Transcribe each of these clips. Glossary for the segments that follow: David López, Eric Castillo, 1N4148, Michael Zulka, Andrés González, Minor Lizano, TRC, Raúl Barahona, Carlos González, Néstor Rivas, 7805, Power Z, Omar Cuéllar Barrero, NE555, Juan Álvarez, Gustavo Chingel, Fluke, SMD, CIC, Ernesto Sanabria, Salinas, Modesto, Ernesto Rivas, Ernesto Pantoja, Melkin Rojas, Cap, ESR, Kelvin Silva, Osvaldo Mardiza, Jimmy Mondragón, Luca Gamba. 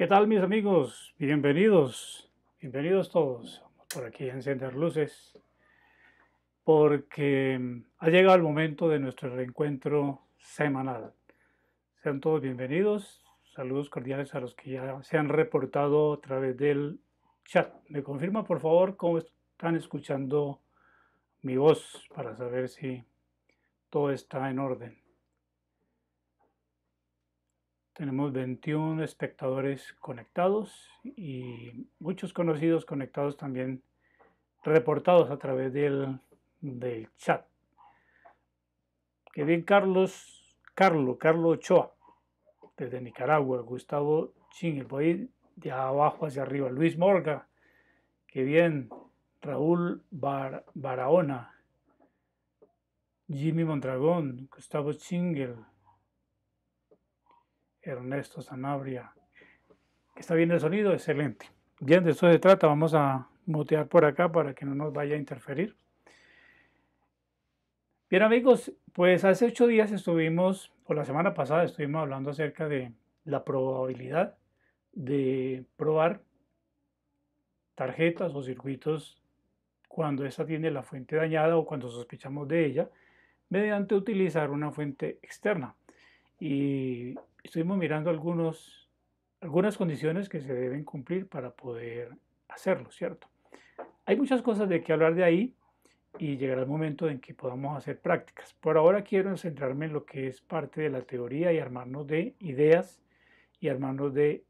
¿Qué tal, mis amigos? Bienvenidos, bienvenidos todos por aquí a Encender Luces, porque ha llegado el momento de nuestro reencuentro semanal. Sean todos bienvenidos, saludos cordiales a los que ya se han reportado a través del chat. Me confirma, por favor, cómo están escuchando mi voz para saber si todo está en orden. Tenemos 21 espectadores conectados y muchos conocidos conectados también, reportados a través del chat. Qué bien, Carlos Ochoa, desde Nicaragua. Gustavo Chingel, voy a ir de abajo hacia arriba. Luis Morga, qué bien. Raúl Barahona, Jimmy Mondragón, Gustavo Chingel, Ernesto Sanabria. ¿Está bien el sonido? Excelente. Bien, de eso se trata. Vamos a mutear por acá para que no nos vaya a interferir. Bien, amigos, pues hace 8 días estuvimos, o la semana pasada estuvimos hablando acerca de la probabilidad de probar tarjetas o circuitos cuando esta tiene la fuente dañada o cuando sospechamos de ella, mediante utilizar una fuente externa. Y estuvimos mirando algunas condiciones que se deben cumplir para poder hacerlo, ¿cierto? Hay muchas cosas de que hablar de ahí y llegará el momento en que podamos hacer prácticas. Por ahora quiero centrarme en lo que es parte de la teoría y armarnos de ideas y armarnos de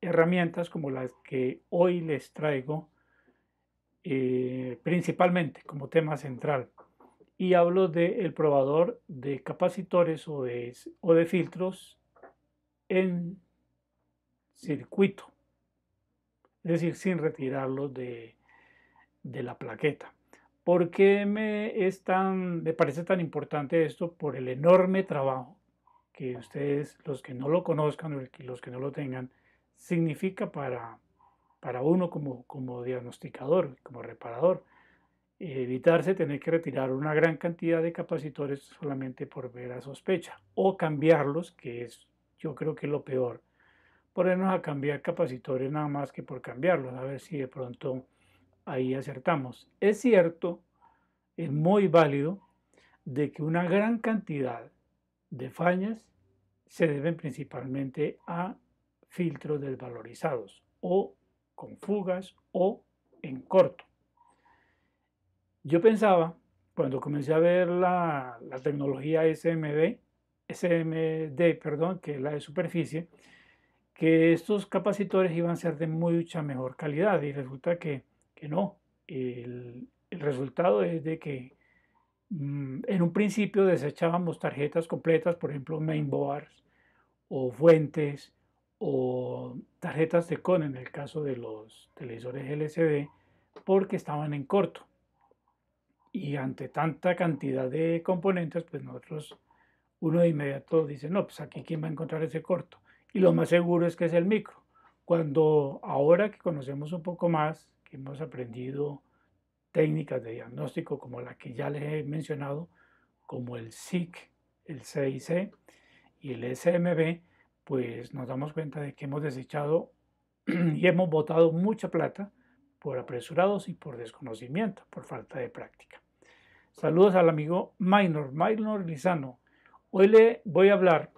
herramientas como las que hoy les traigo principalmente como tema central. Y hablo del probador de capacitores o de filtros en circuito, es decir, sin retirarlos de la plaqueta. ¿Por qué me parece tan importante esto? Por el enorme trabajo que ustedes, los que no lo conozcan o los que no lo tengan, significa para uno como diagnosticador, como reparador, evitarse tener que retirar una gran cantidad de capacitores solamente por mera sospecha, o cambiarlos, que es, yo creo que es lo peor, ponernos a cambiar capacitores nada más que por cambiarlos, a ver si de pronto ahí acertamos. Es cierto, es muy válido, de que una gran cantidad de fallas se deben principalmente a filtros desvalorizados, o con fugas, o en corto. Yo pensaba, cuando comencé a ver la tecnología SMD, que es la de superficie, que estos capacitores iban a ser de mucha mejor calidad, y resulta que no. El resultado es de que en un principio desechábamos tarjetas completas, por ejemplo mainboards o fuentes o tarjetas de con en el caso de los televisores LCD, porque estaban en corto. Y ante tanta cantidad de componentes, pues nosotros, uno de inmediato dice, no, pues aquí quién va a encontrar ese corto. Y lo más seguro es que es el micro. Cuando ahora que conocemos un poco más, que hemos aprendido técnicas de diagnóstico como la que ya les he mencionado, como el SIC, el CIC y el SMD, pues nos damos cuenta de que hemos desechado y hemos botado mucha plata por apresurados y por desconocimiento, por falta de práctica. Saludos al amigo Minor Lizano. Hoy le voy a hablar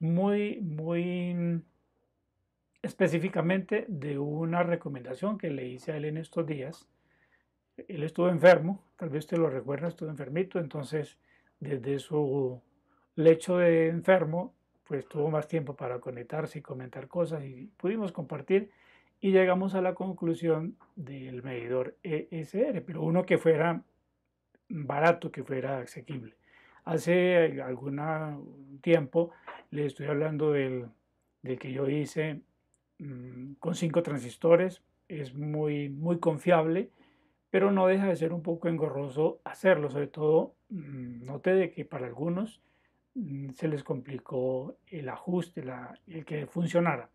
muy específicamente de una recomendación que le hice a él en estos días. Él estuvo enfermo, tal vez usted lo recuerda, estuvo enfermito, entonces desde su lecho de enfermo, pues tuvo más tiempo para conectarse y comentar cosas y pudimos compartir y llegamos a la conclusión del medidor ESR, pero uno que fuera barato, que fuera asequible. Hace algún tiempo les estoy hablando del que yo hice con 5 transistores. Es muy confiable, pero no deja de ser un poco engorroso hacerlo. Sobre todo, noté de que para algunos se les complicó el ajuste, el que funcionara.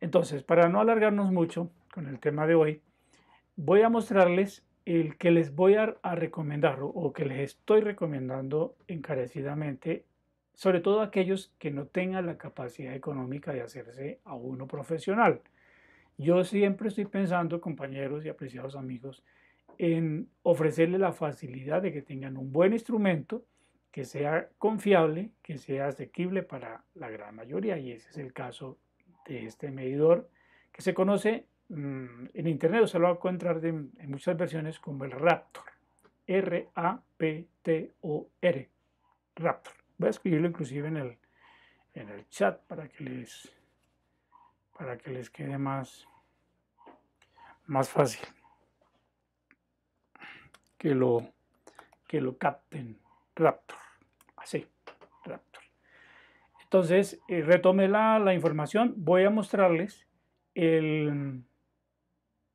Entonces, para no alargarnos mucho con el tema de hoy, voy a mostrarles el que les voy a recomendar o que les estoy recomendando encarecidamente sobre todo aquellos que no tengan la capacidad económica de hacerse a uno profesional. Yo siempre estoy pensando, compañeros y apreciados amigos, en ofrecerle la facilidad de que tengan un buen instrumento, que sea confiable, que sea asequible para la gran mayoría, y ese es el caso de este medidor, que se conoce en internet, o se lo va a encontrar en muchas versiones como el Raptor, R-A-P-T-O-R, Raptor. Voy a escribirlo inclusive en el chat para que les quede más fácil que lo capten. Raptor, así, Raptor. Entonces, retomé la información. Voy a mostrarles el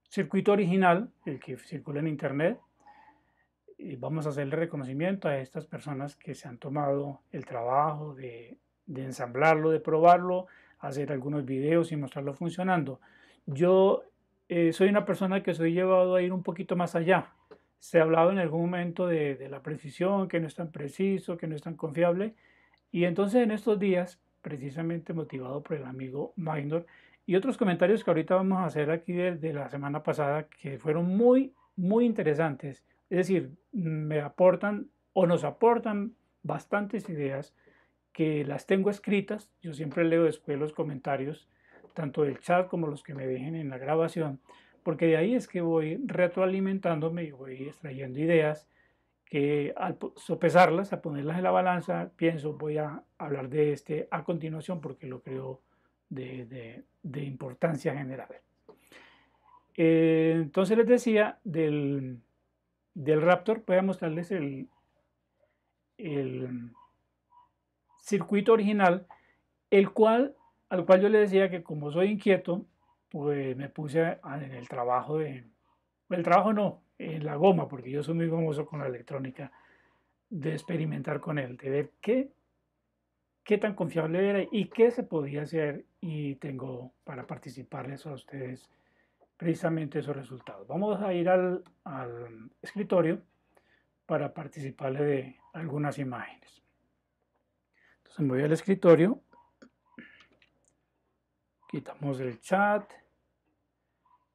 circuito original, el que circula en internet, y vamos a hacerle reconocimiento a estas personas que se han tomado el trabajo de ensamblarlo, de probarlo, hacer algunos videos y mostrarlo funcionando. Yo soy una persona que soy llevado a ir un poquito más allá. Se ha hablado en algún momento de la precisión, que no es tan preciso, que no es tan confiable, y entonces en estos días, precisamente motivado por el amigo Minor y otros comentarios que ahorita vamos a hacer aquí de la semana pasada, que fueron muy interesantes, es decir, me aportan o nos aportan bastantes ideas que las tengo escritas. Yo siempre leo después los comentarios, tanto del chat como los que me dejen en la grabación, porque de ahí es que voy retroalimentándome y voy extrayendo ideas que al sopesarlas, a ponerlas en la balanza, pienso voy a hablar de este a continuación porque lo creo de importancia general. Entonces les decía del Raptor. Voy a mostrarles el circuito original, al cual yo les decía que como soy inquieto, pues me puse en el trabajo en la goma, porque yo soy muy famoso con la electrónica, de experimentar con él, de ver qué tan confiable era y qué se podía hacer, y tengo para participarles a ustedes precisamente esos resultados. Vamos a ir al escritorio para participarle de algunas imágenes. Entonces me voy al escritorio, quitamos el chat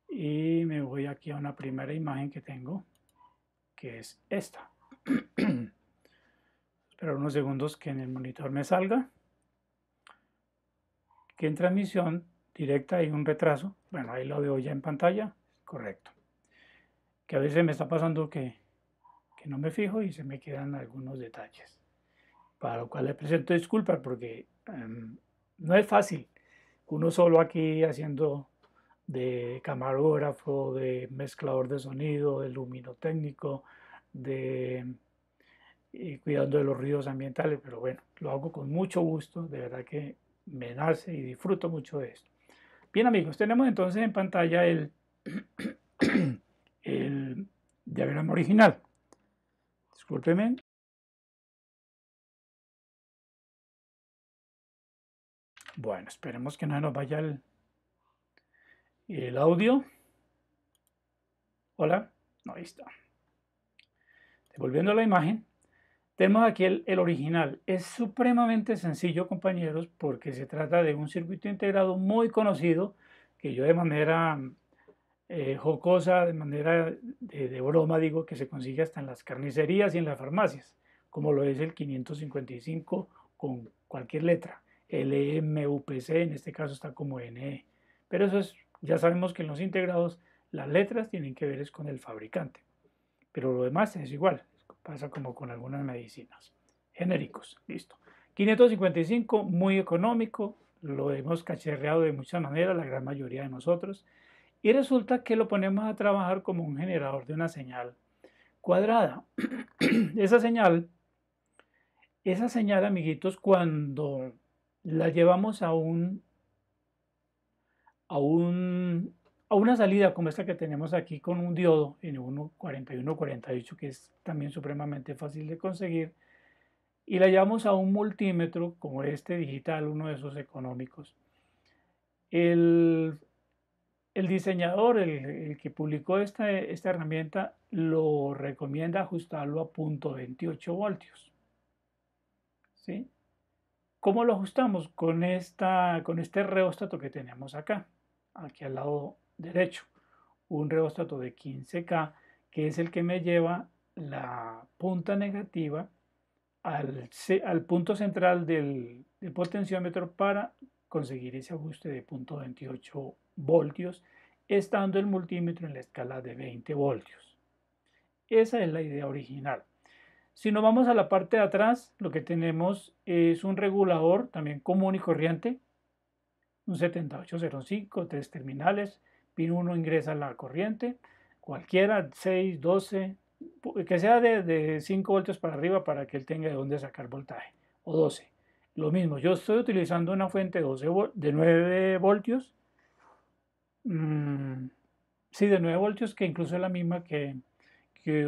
y me voy aquí a una primera imagen que tengo, que es esta. Esperar unos segundos que en el monitor me salga, que en transmisión directa hay un retraso. Bueno, ahí lo veo ya en pantalla, correcto, que a veces me está pasando que no me fijo y se me quedan algunos detalles, para lo cual les presento disculpas, porque no es fácil uno solo aquí haciendo de camarógrafo, de mezclador de sonido, de luminotécnico, cuidando de los ruidos ambientales, pero bueno, lo hago con mucho gusto, de verdad que me nace y disfruto mucho de esto. Bien amigos, tenemos entonces en pantalla el diagrama original. Discúlpenme. Bueno, esperemos que no nos vaya el audio. Hola, no, ahí está. Volviendo a la imagen, tenemos aquí el original. Es supremamente sencillo, compañeros, porque se trata de un circuito integrado muy conocido, que yo de manera jocosa, de manera de broma, digo que se consigue hasta en las carnicerías y en las farmacias, como lo es el 555 con cualquier letra. LMUPC, en este caso está como NE, pero eso es, ya sabemos que en los integrados las letras tienen que ver es con el fabricante, pero lo demás es igual, pasa como con algunas medicinas, genéricos, listo. 555, muy económico, lo hemos cacharreado de muchas maneras, la gran mayoría de nosotros, y resulta que lo ponemos a trabajar como un generador de una señal cuadrada. Esa señal, amiguitos, cuando la llevamos a una salida como esta que tenemos aquí con un diodo en 1N4148, que es también supremamente fácil de conseguir, y la llevamos a un multímetro como este digital, uno de esos económicos. El diseñador, el que publicó esta herramienta, lo recomienda ajustarlo a 0.28 voltios, ¿sí? ¿Cómo lo ajustamos? Con este reóstato que tenemos acá, aquí al lado derecho. Un reóstato de 15K, que es el que me lleva la punta negativa al punto central del potenciómetro para conseguir ese ajuste de 0.28 voltios, estando el multímetro en la escala de 20 voltios. Esa es la idea original. Si nos vamos a la parte de atrás, lo que tenemos es un regulador también común y corriente, un 7805, 3 terminales, pin 1 ingresa la corriente, cualquiera, 6, 12, que sea de 5 voltios para arriba para que él tenga de dónde sacar voltaje, o 12. Lo mismo, yo estoy utilizando una fuente de 9 voltios, sí, de 9 voltios, que incluso es la misma que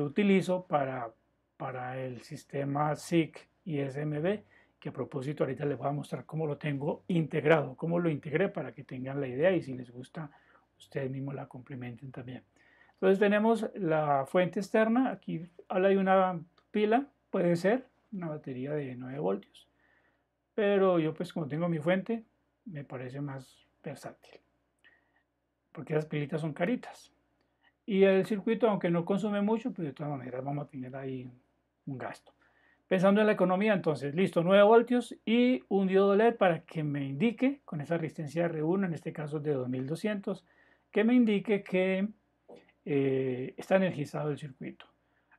utilizo para el sistema SIC y SMD, que a propósito ahorita les voy a mostrar cómo lo tengo integrado, cómo lo integré para que tengan la idea y si les gusta, ustedes mismos la complementen también. Entonces tenemos la fuente externa, aquí habla de una pila, puede ser una batería de 9 voltios, pero yo pues como tengo mi fuente, me parece más versátil, porque las pilitas son caritas. Y el circuito, aunque no consume mucho, pues de todas maneras vamos a tener ahí un gasto. Pensando en la economía, entonces, listo, 9 voltios y un diodo LED para que me indique, con esa resistencia R1, en este caso de 2200, que me indique que está energizado el circuito.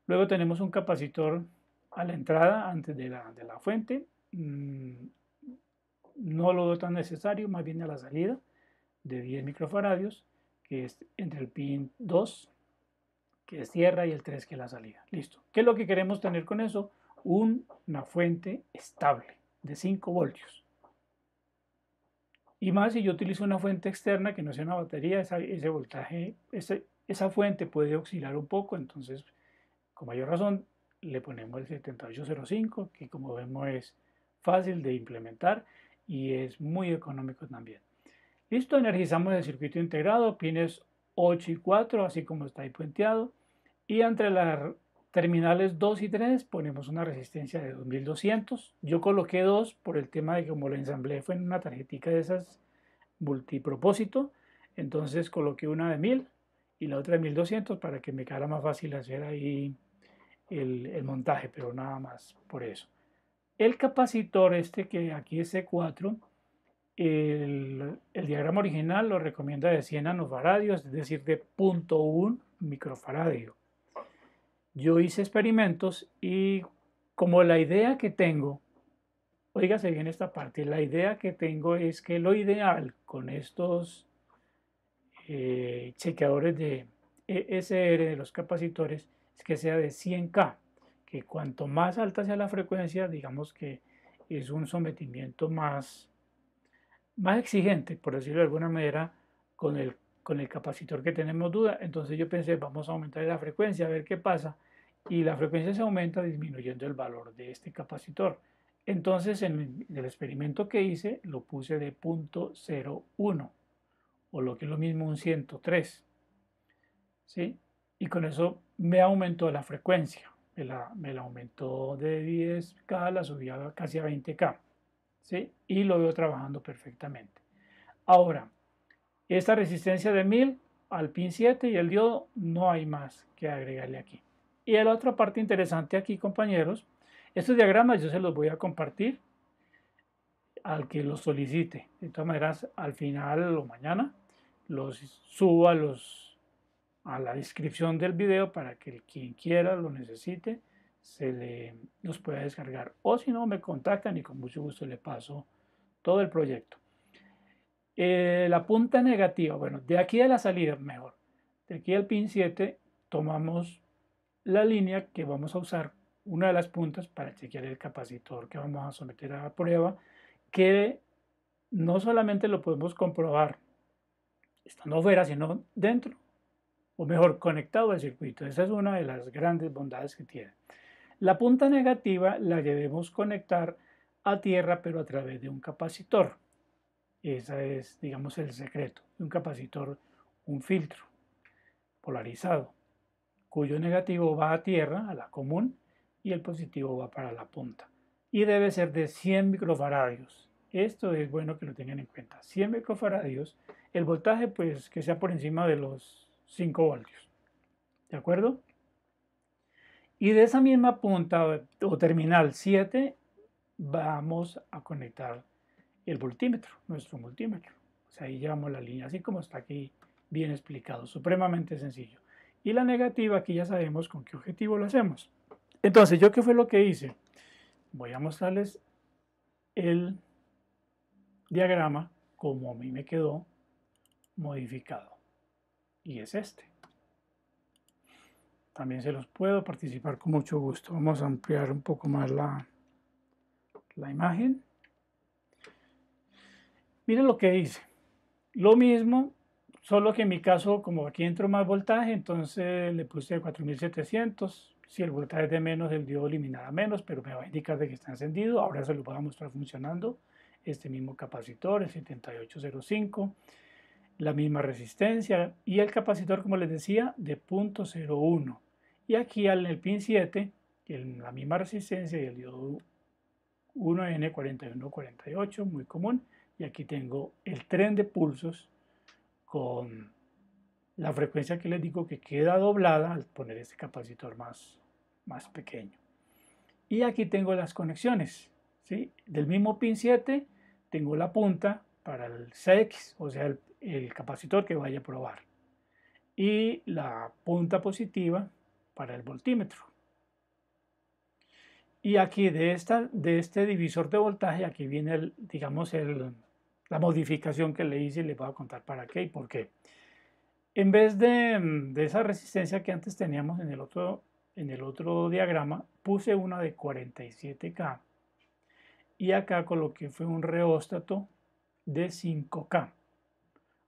Luego tenemos un capacitor a la entrada, antes de la fuente. No lo veo tan necesario, más bien a la salida, de 10 microfaradios, que es entre el pin 2, que es tierra, y el 3, que es la salida. Listo. ¿Qué es lo que queremos tener con eso? Una fuente estable de 5 voltios. Y más si yo utilizo una fuente externa que no sea una batería, ese voltaje, esa fuente puede oscilar un poco, entonces con mayor razón le ponemos el 7805, que como vemos es fácil de implementar y es muy económico también. Listo, energizamos el circuito integrado, pines 8 y 4, así como está ahí puenteado. Y entre las terminales 2 y 3 ponemos una resistencia de 2200. Yo coloqué 2 por el tema de que como lo ensamblé fue en una tarjetita de esas multipropósito, entonces coloqué una de 1000 y la otra de 1200 para que me quedara más fácil hacer ahí el montaje, pero nada más por eso. El capacitor este que aquí es C4, el diagrama original lo recomienda de 100 nanofaradios, es decir, de 0.1 microfaradio. Yo hice experimentos y como la idea que tengo, óigase bien esta parte, la idea que tengo es que lo ideal con estos chequeadores de ESR de los capacitores es que sea de 100K, que cuanto más alta sea la frecuencia, digamos que es un sometimiento más exigente, por decirlo de alguna manera, con el capacitor que tenemos duda. Entonces yo pensé, vamos a aumentar la frecuencia, a ver qué pasa, y la frecuencia se aumenta disminuyendo el valor de este capacitor. Entonces en el experimento que hice lo puse de 0.01, o lo que es lo mismo un 103, ¿sí? Y con eso me aumentó la frecuencia, me la aumentó de 10K, la subía casi a 20K. ¿Sí? Y lo veo trabajando perfectamente. Ahora, esta resistencia de 1000 al pin 7 y el diodo, no hay más que agregarle aquí. Y la otra parte interesante aquí, compañeros, estos diagramas yo se los voy a compartir al que los solicite. De todas maneras, al final o mañana los subo a la descripción del video para que quien quiera lo necesite los pueda descargar, o si no me contactan y con mucho gusto le paso todo el proyecto. La punta negativa, bueno, de aquí a la salida, mejor, de aquí al pin 7 tomamos la línea que vamos a usar, una de las puntas, para chequear el capacitor que vamos a someter a prueba, que no solamente lo podemos comprobar estando fuera, sino dentro, o mejor, conectado al circuito. Esa es una de las grandes bondades que tiene. La punta negativa la debemos conectar a tierra, pero a través de un capacitor. Ese es, digamos, el secreto. Un capacitor, un filtro polarizado, cuyo negativo va a tierra, a la común, y el positivo va para la punta. y debe ser de 100 microfaradios. Esto es bueno que lo tengan en cuenta. 100 microfaradios, el voltaje pues que sea por encima de los 5 voltios. ¿De acuerdo? Y de esa misma punta o terminal 7 vamos a conectar el voltímetro, nuestro multímetro. O sea, ahí llevamos la línea, así como está aquí bien explicado, supremamente sencillo. Y la negativa, aquí ya sabemos con qué objetivo lo hacemos. Entonces, ¿yo qué fue lo que hice? Voy a mostrarles el diagrama como a mí me quedó modificado. Y es este. También se los puedo participar con mucho gusto. Vamos a ampliar un poco más la imagen. Miren lo que hice. Lo mismo, solo que en mi caso, como aquí entró más voltaje, entonces le puse 4700. Si el voltaje es de menos, el diodo eliminará menos, pero me va a indicar de que está encendido. Ahora se lo voy a mostrar funcionando. Este mismo capacitor, el 7805. La misma resistencia y el capacitor, como les decía, de 0.01. Y aquí en el pin 7, la misma resistencia y el diodo 1N4148, muy común. Y aquí tengo el tren de pulsos con la frecuencia que les digo que queda doblada al poner este capacitor más pequeño. Y aquí tengo las conexiones, ¿sí? Del mismo pin 7 tengo la punta para el CX, o sea, el capacitor que vaya a probar, y la punta positiva para el voltímetro. Y aquí de este divisor de voltaje, aquí viene la modificación que le hice, y les voy a contar para qué y por qué. En vez de esa resistencia que antes teníamos en el otro diagrama, puse una de 47K y acá coloqué fue un reóstato de 5K.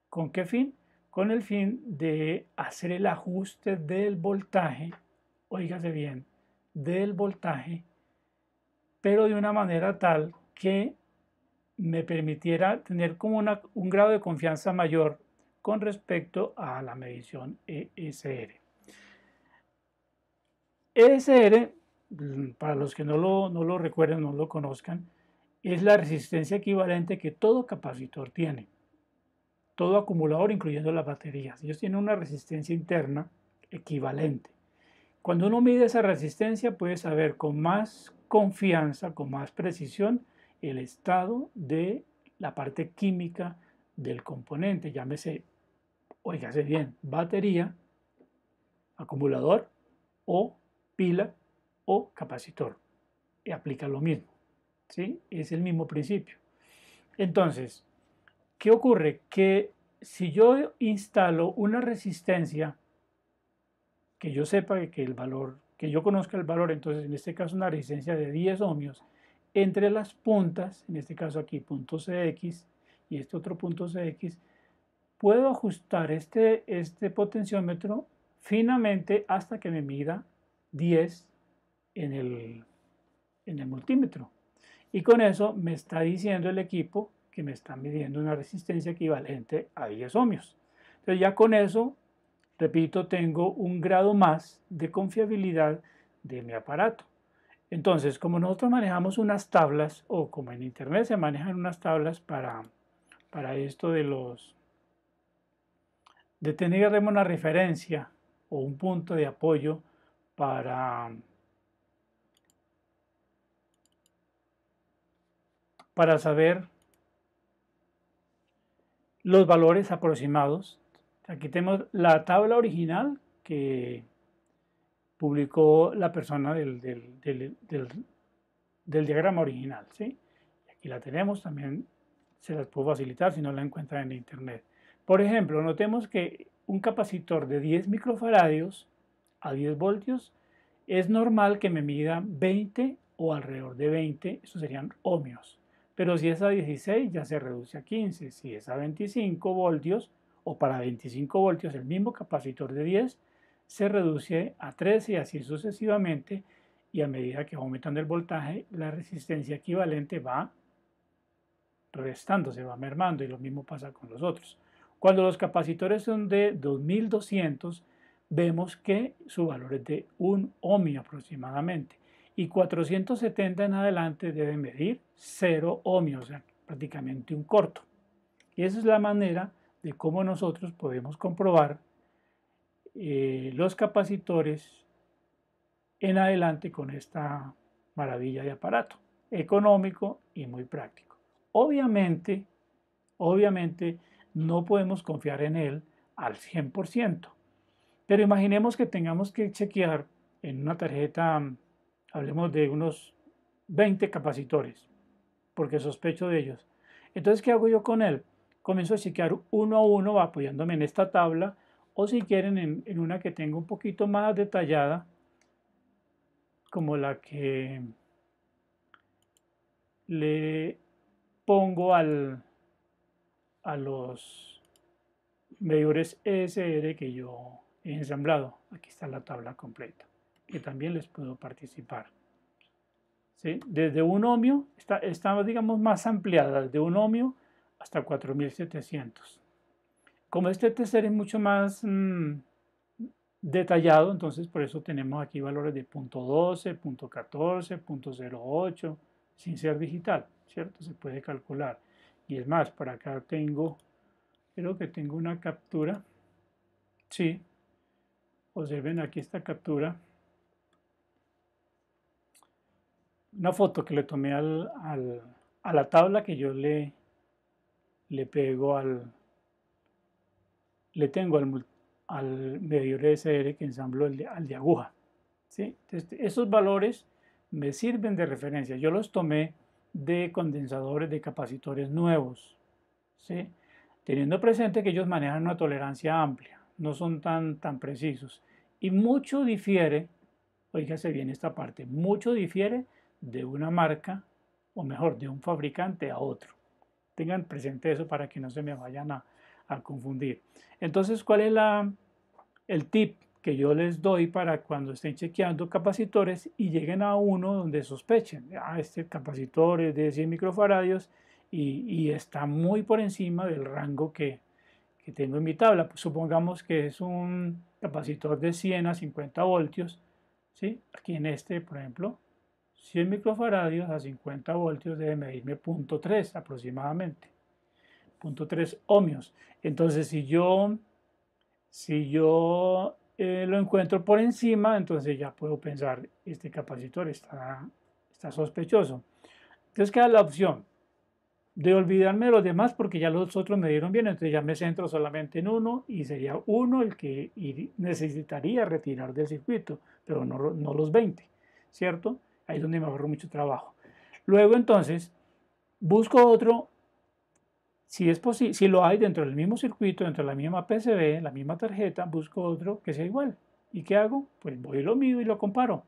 ¿Con qué fin? Con el fin de hacer el ajuste del voltaje, óigase bien, del voltaje, pero de una manera tal que me permitiera tener como un grado de confianza mayor con respecto a la medición ESR. ESR, para los que no lo recuerden, no lo conozcan, es la resistencia equivalente que todo capacitor tiene. Todo acumulador, incluyendo las baterías. Ellos tienen una resistencia interna equivalente. Cuando uno mide esa resistencia, puede saber con más confianza, con más precisión, el estado de la parte química del componente. Llámese, óigase bien, batería, acumulador o pila o capacitor. Y aplica lo mismo, ¿sí? Es el mismo principio. Entonces, ¿qué ocurre? Que si yo instalo una resistencia que yo sepa que el valor, que yo conozca el valor, entonces en este caso una resistencia de 10 ohmios, entre las puntas, en este caso aquí punto CX y este otro punto CX, puedo ajustar este potenciómetro finamente hasta que me mida 10 en el multímetro. Y con eso me está diciendo el equipo que me están midiendo una resistencia equivalente a 10 ohmios. Entonces ya con eso, repito, tengo un grado más de confiabilidad de mi aparato. Entonces, como nosotros manejamos unas tablas, o como en internet se manejan unas tablas para esto de tener una referencia o un punto de apoyo para saber los valores aproximados. Aquí tenemos la tabla original que publicó la persona del diagrama original, ¿sí? Aquí la tenemos, también se las puedo facilitar si no la encuentran en internet. Por ejemplo, notemos que un capacitor de 10 microfaradios a 10 voltios es normal que me mida 20 o alrededor de 20, eso serían ohmios. Pero si es a 16 ya se reduce a 15, si es a 25 voltios o para 25 voltios el mismo capacitor de 10 se reduce a 13 y así sucesivamente, y a medida que va aumentando el voltaje la resistencia equivalente va restándose, va mermando, y lo mismo pasa con los otros. Cuando los capacitores son de 2200 vemos que su valor es de 1 ohmio aproximadamente. y 470 en adelante debe medir 0 ohmios, o sea, prácticamente un corto. Y esa es la manera de cómo nosotros podemos comprobar los capacitores en adelante con esta maravilla de aparato, económico y muy práctico. Obviamente no podemos confiar en él al 100%, pero imaginemos que tengamos que chequear en una tarjeta, hablemos de unos 20 capacitores, porque sospecho de ellos. Entonces, ¿qué hago yo con él? Comienzo a chequear uno a uno apoyándome en esta tabla, o si quieren en una que tenga un poquito más detallada, como la que le pongo a los medidores ESR que yo he ensamblado. Aquí está la tabla completa, que también les puedo participar. ¿Sí? Desde un ohmio, está digamos más ampliada, desde un ohmio hasta 4700. Como este tercer es mucho más detallado, entonces por eso tenemos aquí valores de 0.12, 0.14, 0.08, sin ser digital, ¿cierto? Se puede calcular. Y es más, por acá tengo, creo que tengo una captura. Sí, observen aquí esta captura. Una foto que le tomé a la tabla que yo le pego al medidor ESR que ensamblo al de aguja. ¿Sí? Entonces, esos valores me sirven de referencia. Yo los tomé de condensadores de capacitores nuevos, ¿sí? Teniendo presente que ellos manejan una tolerancia amplia, no son tan precisos. Y mucho difiere, oígase bien esta parte, mucho difiere de una marca, o mejor, de un fabricante a otro. Tengan presente eso para que no se me vayan a confundir. Entonces, ¿cuál es el tip que yo les doy para cuando estén chequeando capacitores y lleguen a uno donde sospechen? Ah, este capacitor es de 100 microfaradios y está muy por encima del rango que tengo en mi tabla. Pues supongamos que es un capacitor de 100 a 50 voltios, ¿sí? Aquí en este, por ejemplo, 100 microfaradios a 50 voltios debe medirme 0.3 aproximadamente, 0.3 ohmios. Entonces, si yo lo encuentro por encima, entonces ya puedo pensar, este capacitor está sospechoso. Entonces queda la opción de olvidarme de los demás porque ya los otros me dieron bien, entonces ya me centro solamente en uno y sería uno el que necesitaría retirar del circuito, pero no los 20, ¿cierto? Ahí es donde me ahorro mucho trabajo. Luego entonces busco otro, si es posible, si lo hay dentro del mismo circuito, dentro de la misma PCB, la misma tarjeta, busco otro que sea igual. ¿Y qué hago? Pues voy y lo mido y lo comparo.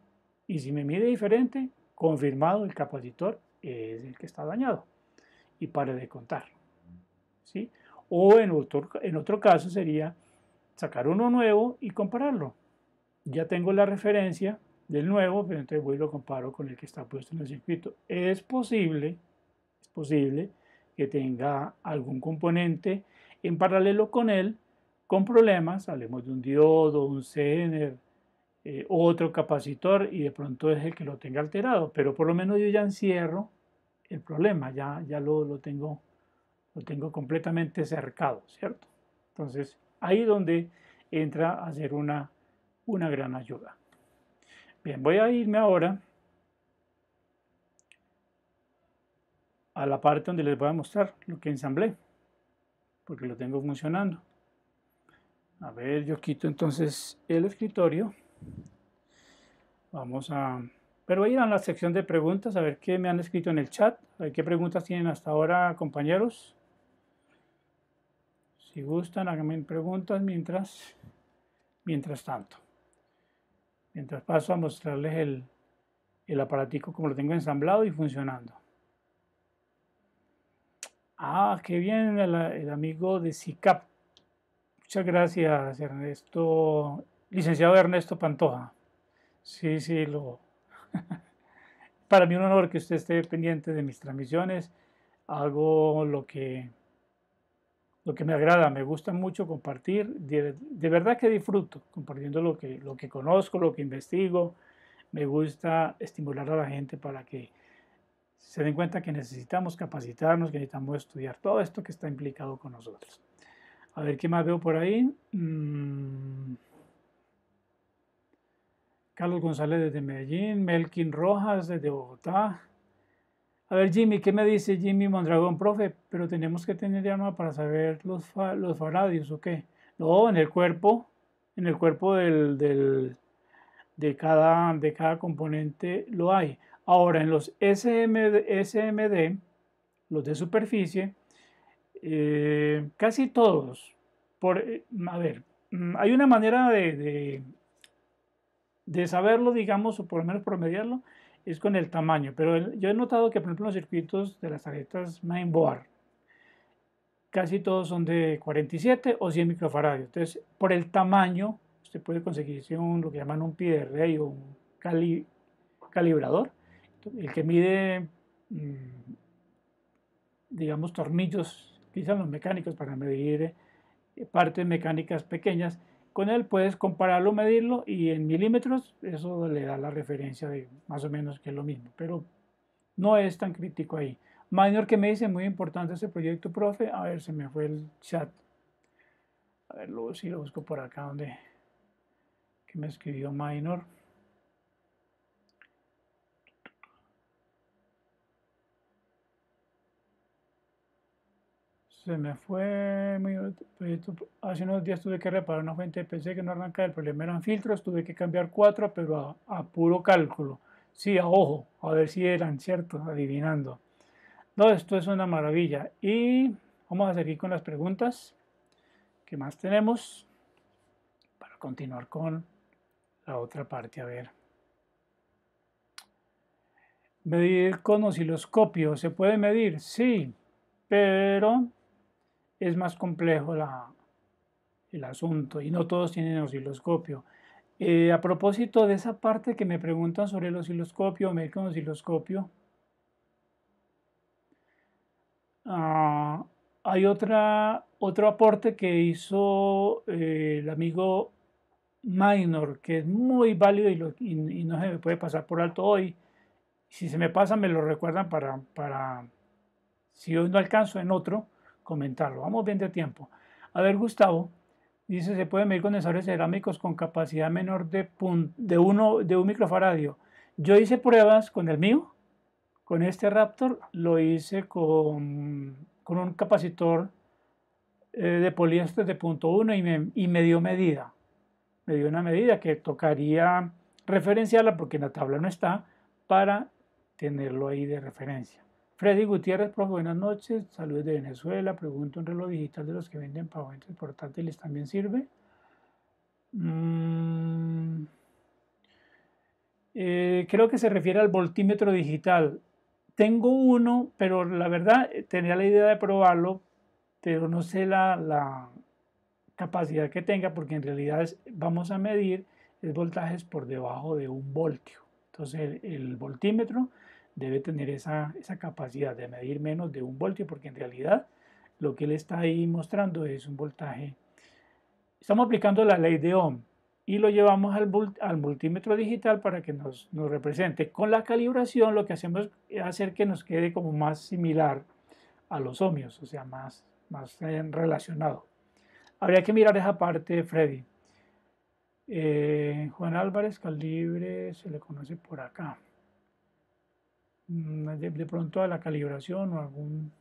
Y si me mide diferente, confirmado, el capacitor es el que está dañado. Y pare de contar. ¿Sí? O en otro caso sería sacar uno nuevo y compararlo. Ya tengo la referencia del nuevo, pero entonces voy y lo comparo con el que está puesto en el circuito. Es posible que tenga algún componente en paralelo con él, con problemas, hablemos de un diodo, un zener, otro capacitor, y de pronto es el que lo tenga alterado, pero por lo menos yo ya encierro el problema, ya lo tengo completamente cercado, ¿cierto? Entonces, ahí es donde entra a ser una gran ayuda. Bien, voy a irme ahora a la parte donde les voy a mostrar lo que ensamblé, porque lo tengo funcionando. A ver, yo quito entonces el escritorio. Pero voy a ir a la sección de preguntas, a ver qué me han escrito en el chat, a ver qué preguntas tienen hasta ahora, compañeros. Si gustan, háganme preguntas mientras tanto. Mientras paso a mostrarles el aparatico como lo tengo ensamblado y funcionando. Ah, qué bien el amigo de CICAP. Muchas gracias, Ernesto, licenciado Ernesto Pantoja. Sí, para mí es un honor que usted esté pendiente de mis transmisiones. Hago lo que me agrada, me gusta mucho compartir, de verdad que disfruto compartiendo lo que conozco, lo que investigo, Me gusta estimular a la gente para que se den cuenta que necesitamos capacitarnos, que necesitamos estudiar todo esto que está implicado con nosotros. A ver, ¿qué más veo por ahí? Carlos González desde Medellín, Melkin Rojas desde Bogotá. A ver, Jimmy, ¿qué me dice Jimmy Mondragón? Profe, pero tenemos que tener arma para saber los faradios, ¿o qué? No, en el cuerpo de cada componente lo hay. Ahora, en los SMD, los de superficie, casi todos, a ver, hay una manera de saberlo, digamos, o por lo menos promediarlo, es con el tamaño, pero yo he notado que, por ejemplo, los circuitos de las tarjetas mainboard, casi todos son de 47 o 100 microfaradios. Entonces, por el tamaño, usted puede conseguirse lo que llaman un PDRA o un calibrador, el que mide, digamos, tornillos, que usan los mecánicos para medir partes mecánicas pequeñas. Con él puedes compararlo, medirlo, y en milímetros eso le da la referencia de más o menos que es lo mismo, pero no es tan crítico ahí. Minor, que me dice, muy importante ese proyecto, profe. A ver, se me fue el chat. A ver, luego sí lo busco por acá, donde que me escribió Minor. Se me fue, hace unos días tuve que reparar una fuente de PC que no arranca, el problema eran filtros, tuve que cambiar 4, pero a puro cálculo, sí, a ojo, a ver si eran ciertos, adivinando. No, esto es una maravilla, y vamos a seguir con las preguntas que más tenemos, para continuar con la otra parte, a ver. Medir con osciloscopio, ¿se puede medir? Sí, pero es más complejo el asunto y no todos tienen osciloscopio. A propósito de esa parte que me preguntan sobre el osciloscopio, medir con osciloscopio, hay otro aporte que hizo el amigo Minor, que es muy válido y no se me puede pasar por alto hoy. Si se me pasa, me lo recuerdan para si hoy no alcanzo en otro, comentarlo. Vamos bien de tiempo. A ver, Gustavo dice, se pueden medir condensadores cerámicos con capacidad menor de un microfaradio. Yo hice pruebas con el mío, con este Raptor, lo hice con un capacitor de poliéster de 0.1 y me dio medida. Me dio una medida que tocaría referenciarla porque en la tabla no está, para tenerlo ahí de referencia. Freddy Gutiérrez, profe, buenas noches, saludos de Venezuela, pregunto, ¿un reloj digital de los que venden para eventos portátiles también sirve? Creo que se refiere al voltímetro digital. Tengo uno, pero la verdad tenía la idea de probarlo, pero no sé la capacidad que tenga, porque en realidad vamos a medir voltajes por debajo de 1 voltio. Entonces el voltímetro debe tener esa capacidad de medir menos de 1 voltio, porque en realidad lo que él está ahí mostrando es un voltaje. Estamos aplicando la ley de Ohm y lo llevamos al multímetro digital para que nos represente. Con la calibración lo que hacemos es hacer que nos quede como más similar a los ohmios, o sea, más relacionado. Habría que mirar esa parte, Freddy. Juan Álvarez, calibre, se le conoce por acá. De pronto a la calibración o algún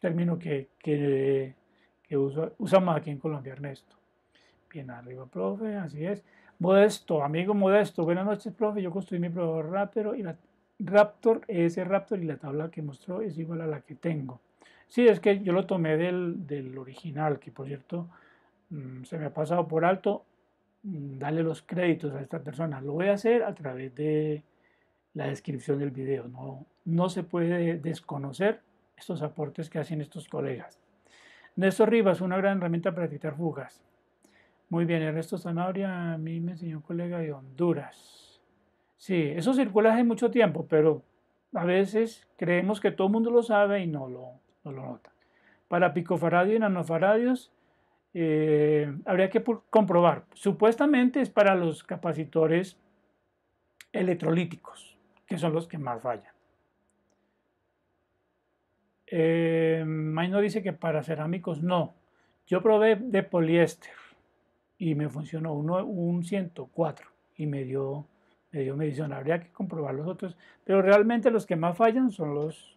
término que usamos aquí en Colombia, Ernesto. Bien, arriba, profe, así es. Modesto, amigo Modesto, buenas noches, profe, yo construí mi probador Raptor y la Raptor, ese Raptor, y la tabla que mostró es igual a la que tengo. Sí, es que yo lo tomé del original, que por cierto se me ha pasado por alto. Dale los créditos a esta persona, lo voy a hacer a través de la descripción del video, no se puede desconocer estos aportes que hacen estos colegas. Néstor Rivas, una gran herramienta para detectar fugas. Muy bien, Ernesto Sanabria, a mí me enseñó un colega de Honduras. Sí, eso circula hace mucho tiempo, pero a veces creemos que todo el mundo lo sabe y no lo nota. Para picofaradios y nanofaradios habría que comprobar. Supuestamente es para los capacitores electrolíticos, que son los que más fallan. Maino dice que para cerámicos no. Yo probé de poliéster y me funcionó un 104 y me dio medición. Habría que comprobar los otros, pero realmente los que más fallan son los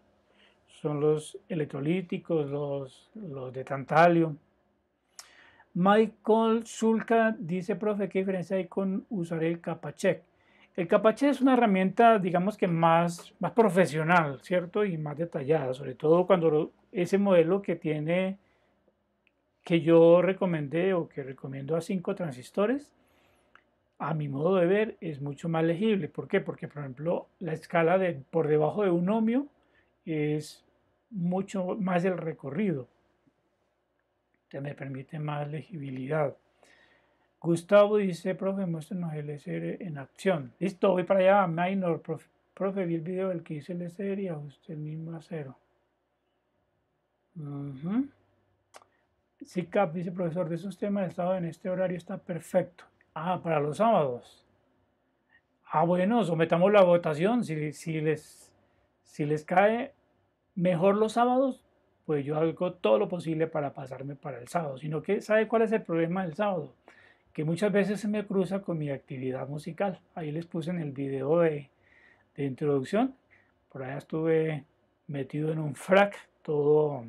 electrolíticos, los de tantalio. Michael Zulka dice: profe, ¿qué diferencia hay con usar el Kapachek? El Kapachek es una herramienta, digamos que más profesional, ¿cierto? Y más detallada, sobre todo cuando ese modelo que yo recomendé o que recomiendo a 5 transistores, a mi modo de ver, es mucho más legible. ¿Por qué? Porque, por ejemplo, la escala por debajo de un ohmio es mucho más el recorrido. Entonces me permite más legibilidad. Gustavo dice: profe, muéstranos el ESR en acción. Listo, voy para allá. Minor, profe, vi el video del que hice el ESR y ajusté el mismo a 0. Sí, Cap dice: profesor, de esos temas de estado en este horario está perfecto. Ah, para los sábados. Ah, bueno, sometamos la votación. Si les cae mejor los sábados, pues yo hago todo lo posible para pasarme para el sábado. Sino que, ¿sabe cuál es el problema del sábado? Que muchas veces se me cruza con mi actividad musical. Ahí les puse en el video de introducción. Por allá estuve metido en un frac todo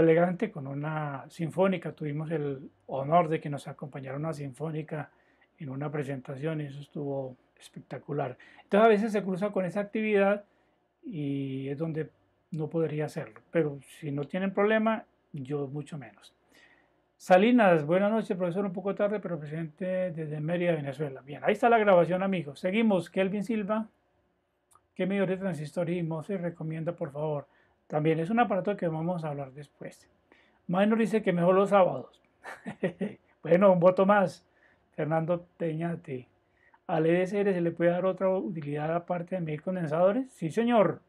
elegante con una sinfónica. Tuvimos el honor de que nos acompañara una sinfónica en una presentación y eso estuvo espectacular. Entonces a veces se cruza con esa actividad y es donde no podría hacerlo, pero si no tienen problema, yo mucho menos. Salinas, buenas noches, profesor, un poco tarde, pero presente desde Mérida, Venezuela. Bien, ahí está la grabación, amigos. Seguimos. Kelvin Silva, ¿qué medidor de transistor y MOSFET recomienda, por favor? También es un aparato que vamos a hablar después. Minor dice que mejor los sábados. Bueno, un voto más. Fernando Peñate. ¿Al ESR se le puede dar otra utilidad aparte de medir condensadores? Sí, señor.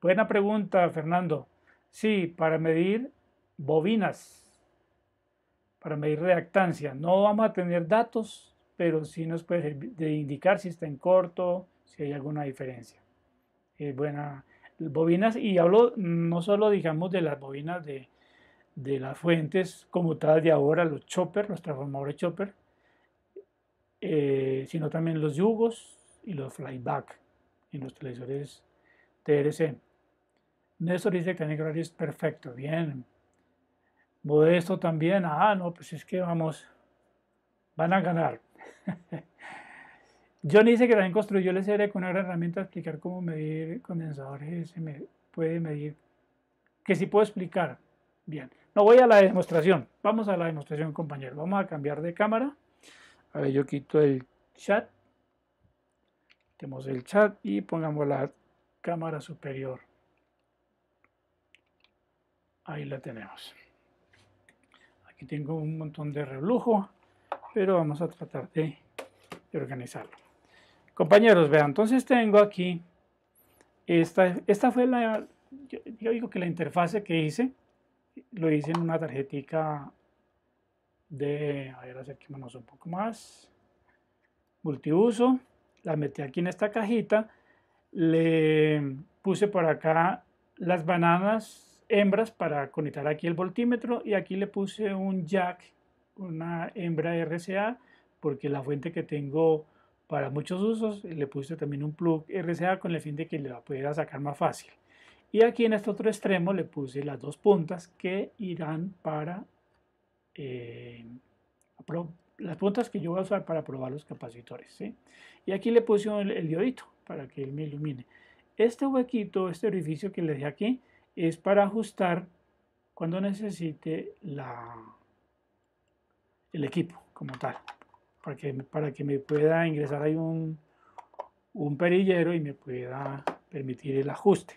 Buena pregunta, Fernando. Sí, para medir bobinas, para medir reactancia. No vamos a tener datos, pero sí nos puede indicar si está en corto, si hay alguna diferencia. Buena, bobinas, y hablo no solo, digamos, de las bobinas de las fuentes como tal de ahora, los choppers, los transformadores chopper, sino también los yugos y los flyback en los televisores TRC. Néstor dice que el horario es perfecto. Bien. Modesto también. Ah, no, pues es que vamos. Van a ganar. Johnny dice que también construyó el ESR con una gran herramienta para explicar cómo medir condensadores. Se me puede medir. Que sí puedo explicar. Bien. No, voy a la demostración. Vamos a la demostración, compañero. Vamos a cambiar de cámara. A ver, yo quito el chat. Quitemos el chat y pongamos la cámara superior. Ahí la tenemos. Aquí tengo un montón de reblujo, pero vamos a tratar de organizarlo. Compañeros, vean, entonces tengo aquí esta fue la, yo digo que la interfase que hice, lo hice en una tarjetica de, a ver, acerquémonos un poco más, multiuso, la metí aquí en esta cajita. Le puse por acá las bananas hembras para conectar aquí el voltímetro y aquí le puse un jack, una hembra RCA, porque la fuente que tengo para muchos usos, le puse también un plug RCA con el fin de que le pudiera sacar más fácil. Y aquí en este otro extremo le puse las dos puntas que irán para las puntas que yo voy a usar para probar los capacitores, ¿sí? Y aquí le puse el diodito para que él me ilumine. Este huequito, este orificio que le dejé aquí, es para ajustar cuando necesite el equipo como tal, para que me pueda ingresar ahí un perillero y me pueda permitir el ajuste.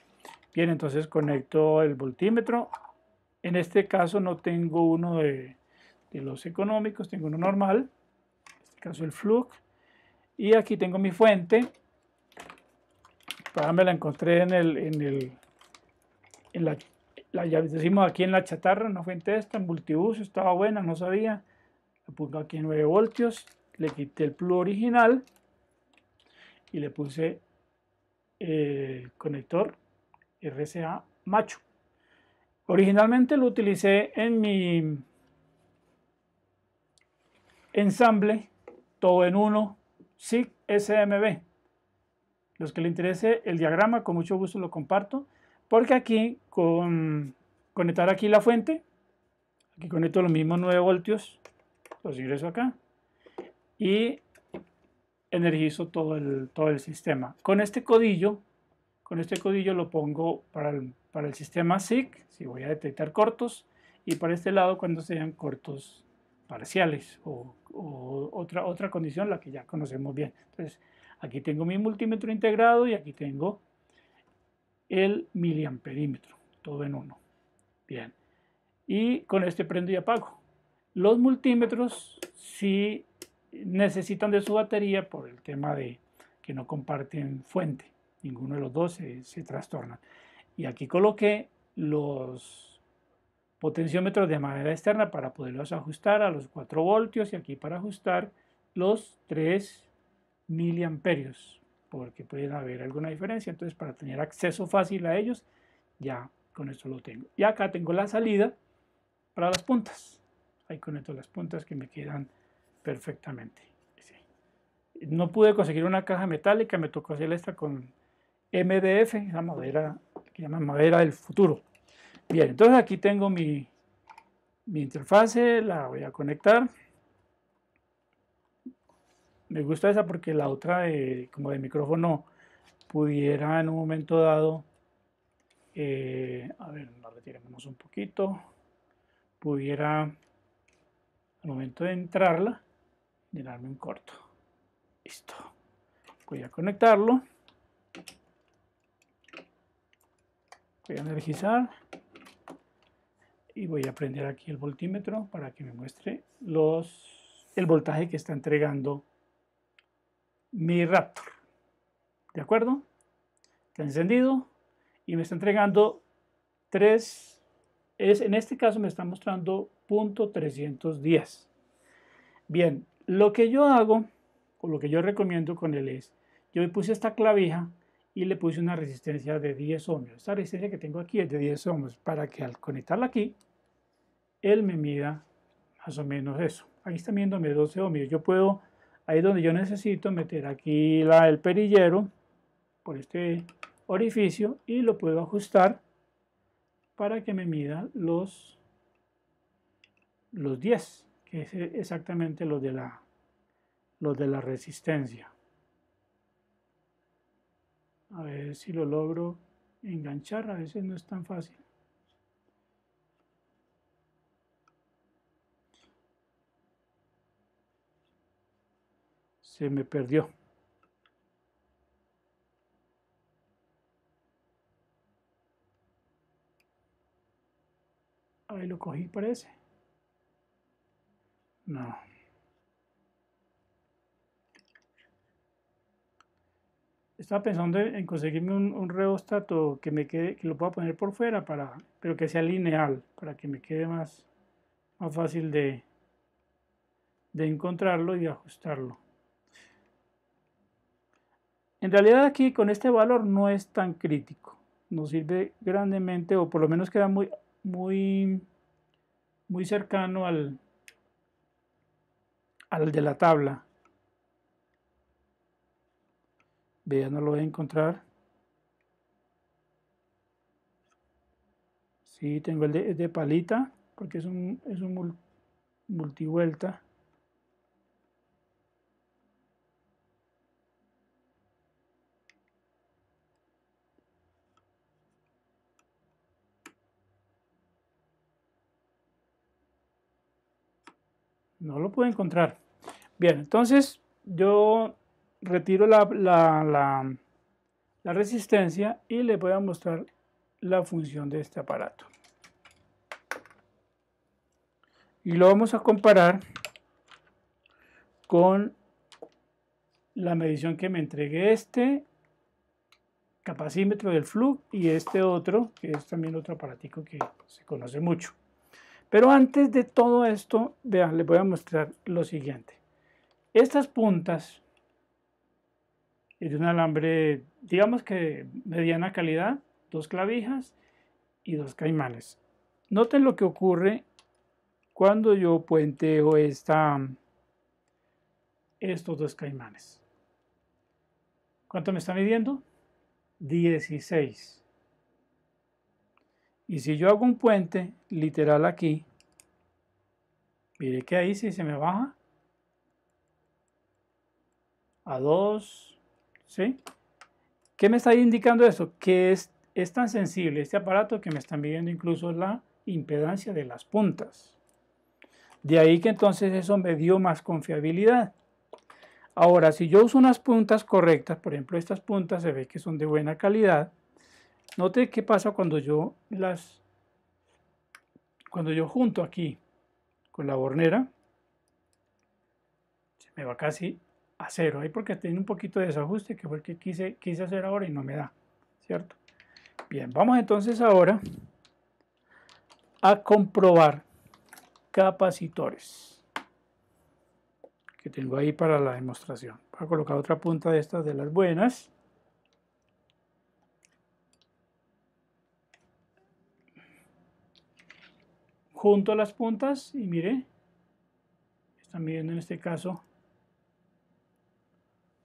Bien, entonces conecto el voltímetro. En este caso no tengo uno de los económicos, tengo uno normal, en este caso el Fluke, y aquí tengo mi fuente. Me la encontré ya decimos aquí en la chatarra, una fuente esta, en multiuso, estaba buena, no sabía. La pongo aquí en 9 voltios, le quité el plug original y le puse conector RCA macho. Originalmente lo utilicé en mi ensamble todo en uno SIC SMB. Los que le interese el diagrama, con mucho gusto lo comparto, porque aquí con conectar aquí la fuente, aquí conecto los mismos 9 voltios, los ingreso acá y energizo todo el sistema. Con este codillo, lo pongo para el sistema SIC, si voy a detectar cortos, y para este lado cuando sean cortos parciales o otra condición, la que ya conocemos bien. Entonces, aquí tengo mi multímetro integrado y aquí tengo el miliamperímetro, todo en uno. Bien, y con este prendo y apago. Los multímetros sí necesitan de su batería por el tema de que no comparten fuente. Ninguno de los dos se trastornan. Y aquí coloqué los potenciómetros de manera externa para poderlos ajustar a los 4 voltios y aquí para ajustar los 3 miliamperios, porque pueden haber alguna diferencia. Entonces, para tener acceso fácil a ellos, ya con esto lo tengo. Y acá tengo la salida para las puntas. Ahí conecto las puntas que me quedan perfectamente. Sí. No pude conseguir una caja metálica, me tocó hacer esta con MDF, esa madera que llaman madera del futuro. Bien, entonces aquí tengo mi interfase, la voy a conectar. Me gusta esa porque la otra, como de micrófono, pudiera en un momento dado, a ver, la retiremos un poquito, pudiera al momento de entrarla, llenarme un corto. Listo. Voy a conectarlo. Voy a energizar y voy a prender aquí el voltímetro para que me muestre el voltaje que está entregando mi Raptor, ¿de acuerdo? Está encendido y me está entregando 3, en este caso me está mostrando .310. Bien, lo que yo hago, o lo que yo recomiendo con él es, yo le puse esta clavija y le puse una resistencia de 10 ohmios. Esta resistencia que tengo aquí es de 10 ohmios, para que al conectarla aquí, él me mida más o menos eso. Aquí está midiéndome 12 ohmios. Yo puedo... Ahí es donde yo necesito meter aquí el perillero por este orificio y lo puedo ajustar para que me mida los 10, que es exactamente los de la resistencia. A ver si lo logro enganchar, a veces no es tan fácil. Se me perdió. Ahí lo cogí, parece. No. Estaba pensando en conseguirme un reostato que me quede, que lo pueda poner por fuera, pero que sea lineal, para que me quede más fácil de encontrarlo y de ajustarlo. En realidad aquí con este valor no es tan crítico, nos sirve grandemente, o por lo menos queda muy cercano al de la tabla. Vean, no lo voy a encontrar. Sí, tengo el de palita, porque es un multivuelta. No lo puedo encontrar. Bien, entonces yo retiro la resistencia y les voy a mostrar la función de este aparato. Y lo vamos a comparar con la medición que me entregue este capacímetro del Fluke y este otro, que es también otro aparatico que se conoce mucho. Pero antes de todo esto, vean, les voy a mostrar lo siguiente. Estas puntas Es de un alambre, digamos que mediana calidad, dos clavijas y dos caimanes. Noten lo que ocurre cuando yo puenteo estos dos caimanes. ¿Cuánto me está midiendo? 16. Y si yo hago un puente literal aquí, mire que ahí sí se me baja a 2, ¿sí? ¿Qué me está indicando eso? Que es tan sensible este aparato que me están midiendo incluso la impedancia de las puntas. De ahí que entonces eso me dio más confiabilidad. Ahora, si yo uso unas puntas correctas, por ejemplo, estas puntas se ve que son de buena calidad. Note qué pasa cuando yo junto aquí con la bornera, se me va casi a cero. Ahí porque tiene un poquito de desajuste que fue el que quise hacer ahora y no me da, ¿cierto? Bien, vamos entonces ahora a comprobar capacitores que tengo ahí para la demostración. Voy a colocar otra punta de estas de las buenas. Junto a las puntas y mire, están midiendo en este caso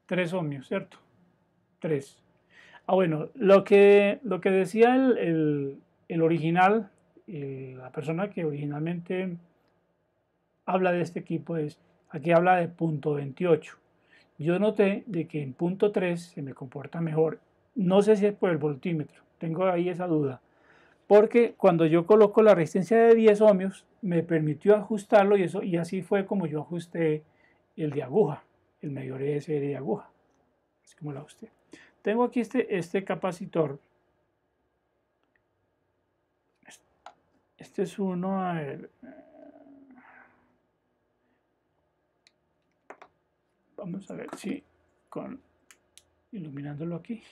3 ohmios, ¿cierto? 3. Ah, bueno, lo que decía el original, la persona que originalmente habla de este equipo es, aquí habla de .28. Yo noté de que en .3 se me comporta mejor. No sé si es por el voltímetro, tengo ahí esa duda. Porque cuando yo coloco la resistencia de 10 ohmios, me permitió ajustarlo y así fue como yo ajusté el de aguja, el mayor ESR de aguja. Es como lo ajusté. Tengo aquí este capacitor. Este es uno. Vamos a ver si con iluminándolo aquí.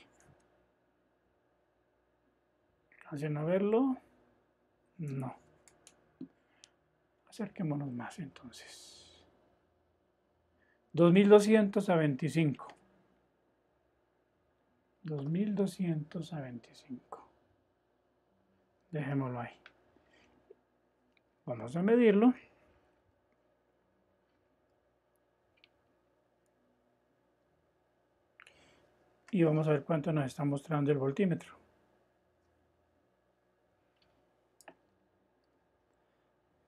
¿Alcanzan a verlo? No. Acerquémonos más entonces. 2200 a 25. 2200 a 25. Dejémoslo ahí. Vamos a medirlo. Y vamos a ver cuánto nos está mostrando el voltímetro.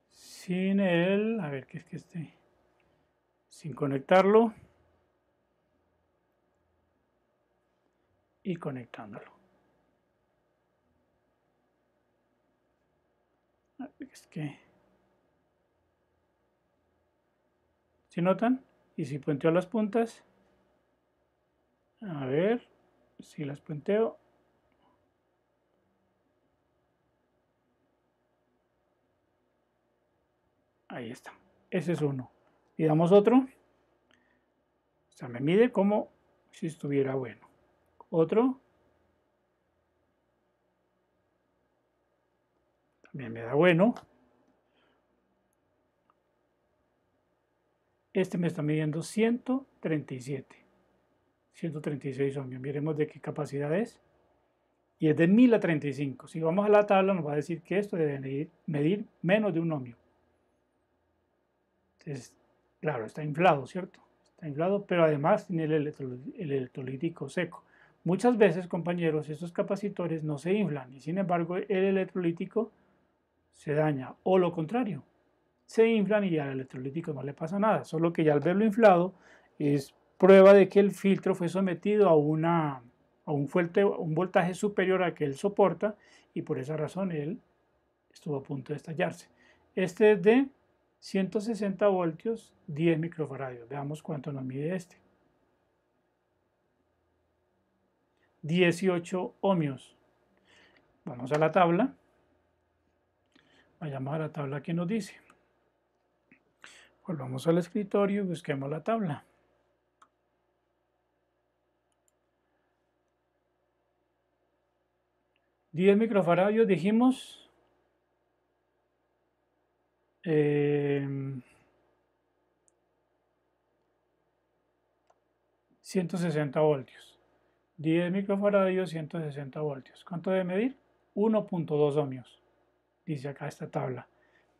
Sin él, a ver qué es que esté. Sin conectarlo. Y conectándolo. Es que ¿sí notan? Y si puenteo las puntas, a ver si las puenteo. Ahí está. Ese es uno. Y damos otro. O sea, me mide como si estuviera bueno. Otro. También me da bueno. Este me está midiendo 137. 136 ohmios. Miremos de qué capacidad es. Y es de 1000 a 35. Si vamos a la tabla nos va a decir que esto debe medir menos de un ohmio. Entonces, claro, está inflado, ¿cierto? Está inflado, pero además tiene el electrolítico seco. Muchas veces, compañeros, estos capacitores no se inflan y sin embargo el electrolítico se daña. O lo contrario, se inflan y al electrolítico no le pasa nada. Solo que ya al verlo inflado es prueba de que el filtro fue sometido a un voltaje superior al que él soporta y por esa razón él estuvo a punto de estallarse. Este es de 160 voltios, 10 microfaradios. Veamos cuánto nos mide este. 18 ohmios. Vamos a la tabla. Vayamos a la tabla que nos dice. Volvamos al escritorio y busquemos la tabla. ¿10 microfaradios dijimos? 160 voltios. 10 microfaradios, 160 voltios. ¿Cuánto debe medir? 1.2 ohmios. Dice acá esta tabla.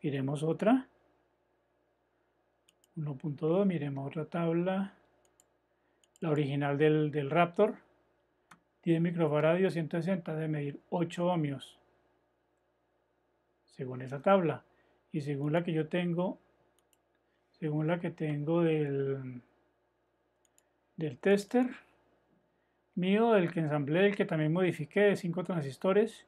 Miremos otra. 1.2, miremos otra tabla. La original del Raptor. 10 microfaradios, 160, debe medir 8 ohmios. Según esa tabla. Y según la que yo tengo, del tester mío, el que ensamblé, el que también modifiqué, de 5 transistores,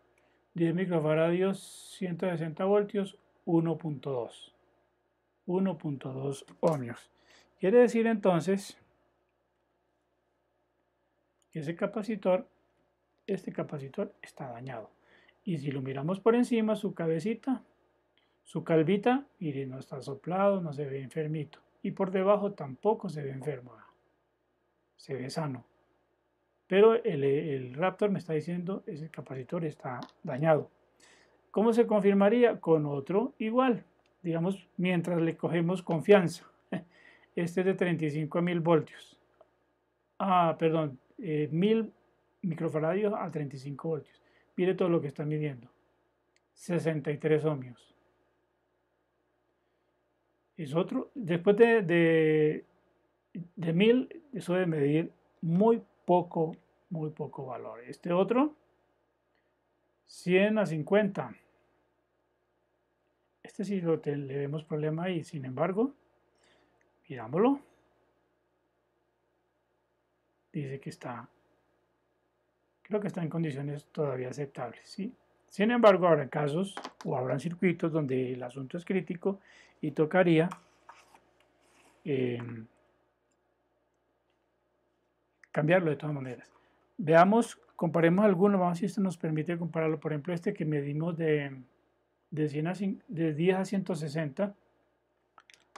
10 microfaradios, 160 voltios, 1.2 ohmios. Quiere decir entonces que ese capacitor, este capacitor está dañado. Y si lo miramos por encima, su cabecita, su calvita, mire, no está soplado, no se ve enfermito. Y por debajo tampoco se ve enfermo, se ve sano. Pero el Raptor me está diciendo, ese capacitor está dañado. ¿Cómo se confirmaría? Con otro igual, digamos, mientras le cogemos confianza. Este es de 35 a 1000 voltios. Ah, perdón, 1000 microfaradios a 35 voltios. Mire todo lo que está midiendo. 63 ohmios. Es otro, después de 1000, eso debe medir muy poco valor. Este otro, 100 a 50. Este sí le vemos problema ahí, sin embargo, mirámoslo. Dice que está, creo que está en condiciones todavía aceptables, ¿sí? Sin embargo, habrá casos o habrán circuitos donde el asunto es crítico y tocaría cambiarlo de todas maneras. Veamos, comparemos algunos, vamos a ver si esto nos permite compararlo. Por ejemplo, este que medimos de 10 a 160.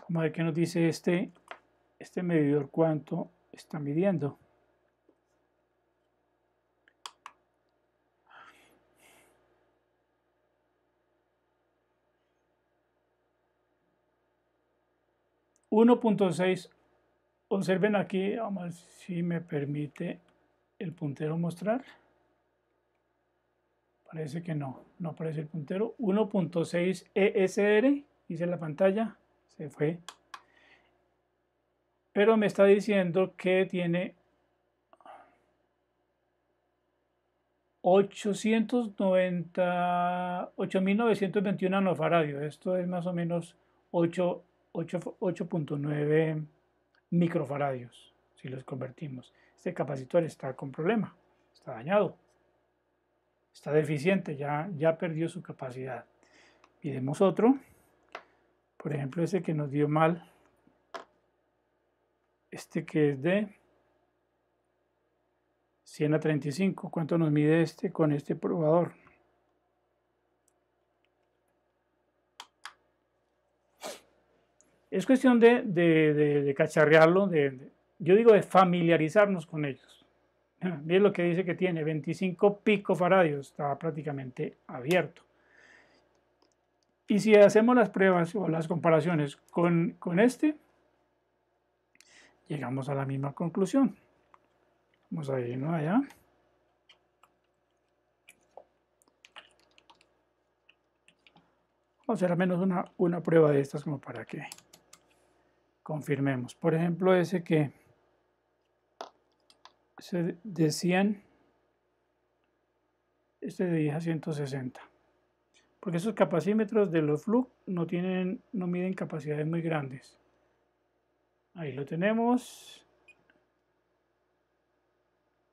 Vamos a ver qué nos dice este medidor, cuánto está midiendo. .6. Observen aquí, vamos a ver si me permite el puntero mostrar. Parece que no aparece el puntero. 1.6 ESR, hice la pantalla, se fue. Pero me está diciendo que tiene 8.921 nanofaradios. Esto es más o menos 8.9 microfaradios, si los convertimos. Este capacitor está con problema, está dañado, está deficiente, ya perdió su capacidad. Miremos otro, por ejemplo, ese que nos dio mal, este que es de 100 a 35, ¿cuánto nos mide este con este probador? Es cuestión de cacharrearlo, yo digo de familiarizarnos con ellos. Miren lo que dice que tiene, 25 picofaradios, está prácticamente abierto. Y si hacemos las pruebas o las comparaciones con este, llegamos a la misma conclusión. Vamos a irnos allá. Vamos a hacer al menos una prueba de estas como para que confirmemos. Por ejemplo, ese de 100, este de 10 a 160. Porque esos capacímetros de los Fluke no miden capacidades muy grandes. Ahí lo tenemos.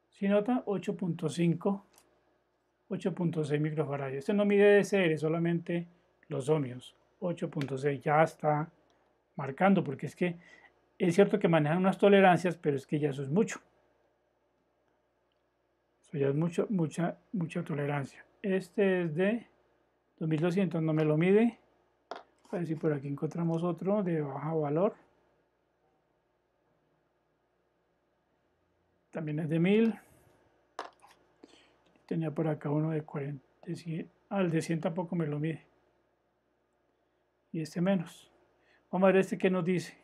Si nota, 8.6 microfaradios. Este no mide ESR, solamente los ohmios. 8.6 ya está marcando, porque es que es cierto que manejan unas tolerancias, pero es que ya eso es mucho. Eso ya es mucha tolerancia. Este es de 2200, no me lo mide. A ver si por aquí encontramos otro de baja valor. También es de 1000. Tenía por acá uno de 40. El de 100 tampoco me lo mide. Y este menos. Vamos a ver este que nos dice.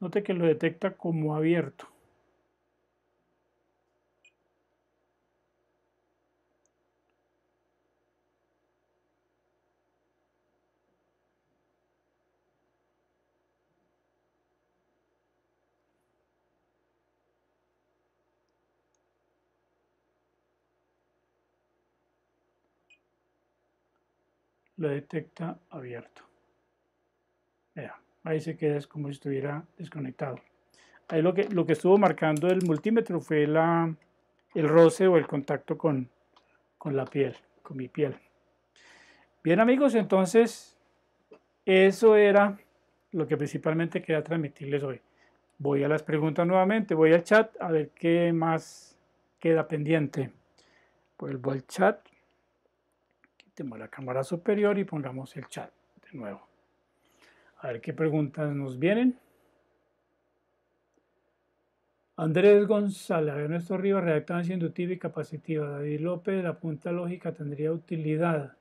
Note que lo detecta como abierto. Lo detecta abierto. Vea, ahí se queda, es como si estuviera desconectado. Ahí lo que estuvo marcando el multímetro fue el roce o el contacto con la piel, con mi piel. Bien, amigos, entonces eso era lo que principalmente quería transmitirles hoy. Voy a las preguntas nuevamente, voy al chat a ver qué más queda pendiente. Vuelvo al chat. Quitemos la cámara superior y pongamos el chat de nuevo. A ver qué preguntas nos vienen. Andrés González, Ernesto Rivas, redactada siendo inductiva y capacitiva. David López, la punta lógica tendría utilidad.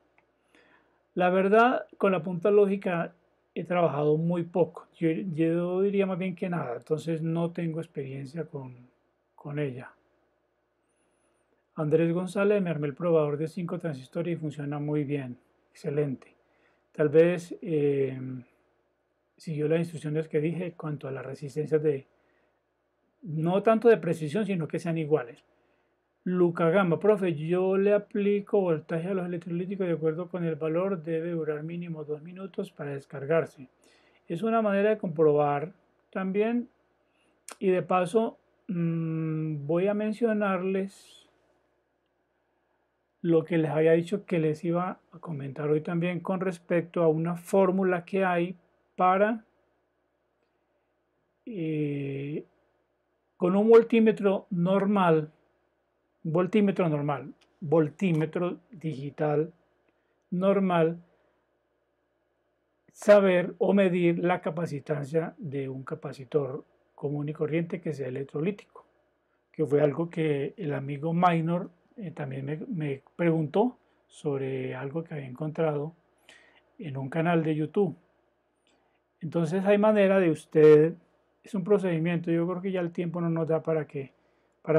La verdad, con la punta lógica he trabajado muy poco. Yo diría más bien que nada, entonces no tengo experiencia con ella. Andrés González, me armé el probador de 5 transistores y funciona muy bien. Excelente. Tal vez siguió las instrucciones que dije cuanto a las resistencias de, no tanto de precisión, sino que sean iguales. Luca Gamba, profe, yo le aplico voltaje a los electrolíticos de acuerdo con el valor, debe durar mínimo 2 minutos para descargarse. Es una manera de comprobar también. Y de paso voy a mencionarles lo que les había dicho que les iba a comentar hoy también con respecto a una fórmula que hay para con un voltímetro normal, voltímetro digital normal, saber o medir la capacitancia de un capacitor común y corriente que sea electrolítico, que fue algo que el amigo Minor también me preguntó sobre algo que había encontrado en un canal de YouTube. Entonces hay manera de usted, es un procedimiento, yo creo que ya el tiempo no nos da para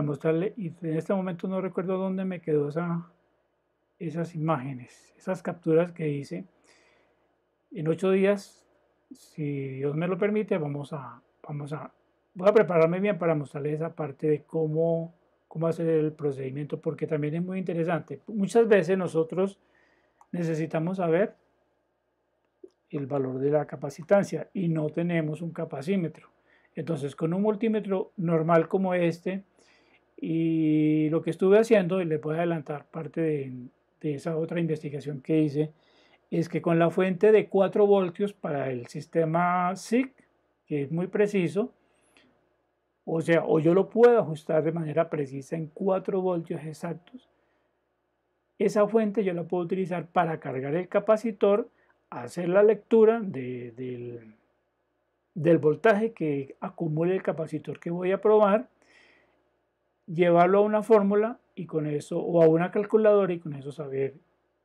mostrarle, y en este momento no recuerdo dónde me quedó esas imágenes, esas capturas que hice. En 8 días, si Dios me lo permite, voy a prepararme bien para mostrarles esa parte de cómo hacer el procedimiento, porque también es muy interesante. Muchas veces nosotros necesitamos saber el valor de la capacitancia y no tenemos un capacímetro. Entonces, con un multímetro normal como este, y lo que estuve haciendo, y les voy a adelantar parte de esa otra investigación que hice, es que con la fuente de 4 voltios para el sistema SIC, que es muy preciso, o sea, o yo lo puedo ajustar de manera precisa en 4 voltios exactos. Esa fuente yo la puedo utilizar para cargar el capacitor, hacer la lectura del voltaje que acumule el capacitor que voy a probar, llevarlo a una fórmula y con eso, o a una calculadora, y con eso saber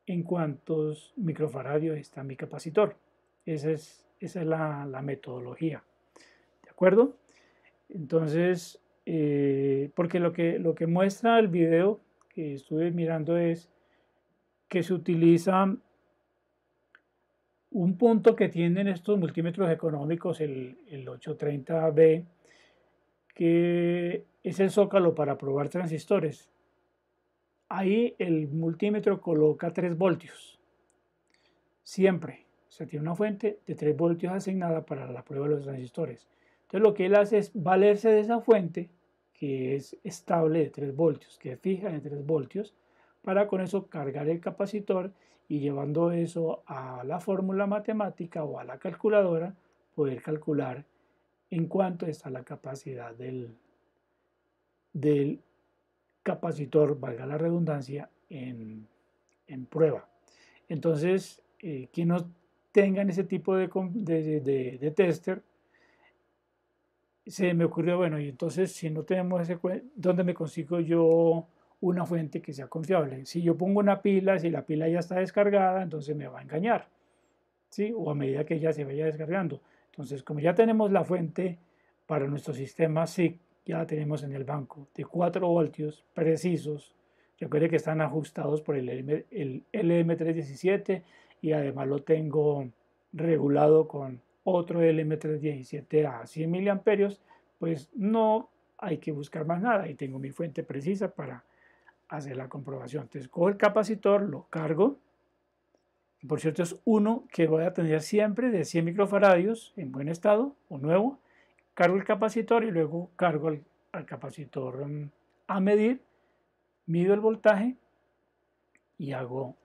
en cuántos microfaradios está mi capacitor. Esa es la metodología. ¿De acuerdo? Entonces, porque lo que muestra el video que estuve mirando es que se utiliza un punto que tienen estos multímetros económicos, el 830B, que es el zócalo para probar transistores. Ahí el multímetro coloca 3 voltios, siempre. O sea, tiene una fuente de 3 voltios asignada para la prueba de los transistores. Entonces lo que él hace es valerse de esa fuente, que es estable de 3 voltios, que es fija de 3 voltios, para con eso cargar el capacitor y llevando eso a la fórmula matemática o a la calculadora, poder calcular en cuánto está la capacidad del capacitor, valga la redundancia, en prueba. Entonces, quien no tengan ese tipo de tester, se me ocurrió, bueno, y entonces si no tenemos ese, ¿dónde me consigo yo una fuente que sea confiable? Si yo pongo una pila, si la pila ya está descargada, entonces me va a engañar, ¿sí? O a medida que ya se vaya descargando. Entonces, como ya tenemos la fuente para nuestro sistema SIC ya la tenemos en el banco, de 4 voltios precisos. Recuerde que están ajustados por el LM317 y además lo tengo regulado con otro LM317 a 100 miliamperios, pues no hay que buscar más nada. Ahí tengo mi fuente precisa para hacer la comprobación. Entonces cojo el capacitor, lo cargo. Por cierto, es uno que voy a tener siempre de 100 microfaradios en buen estado o nuevo. Cargo el capacitor y luego cargo al capacitor a medir. Mido el voltaje y hago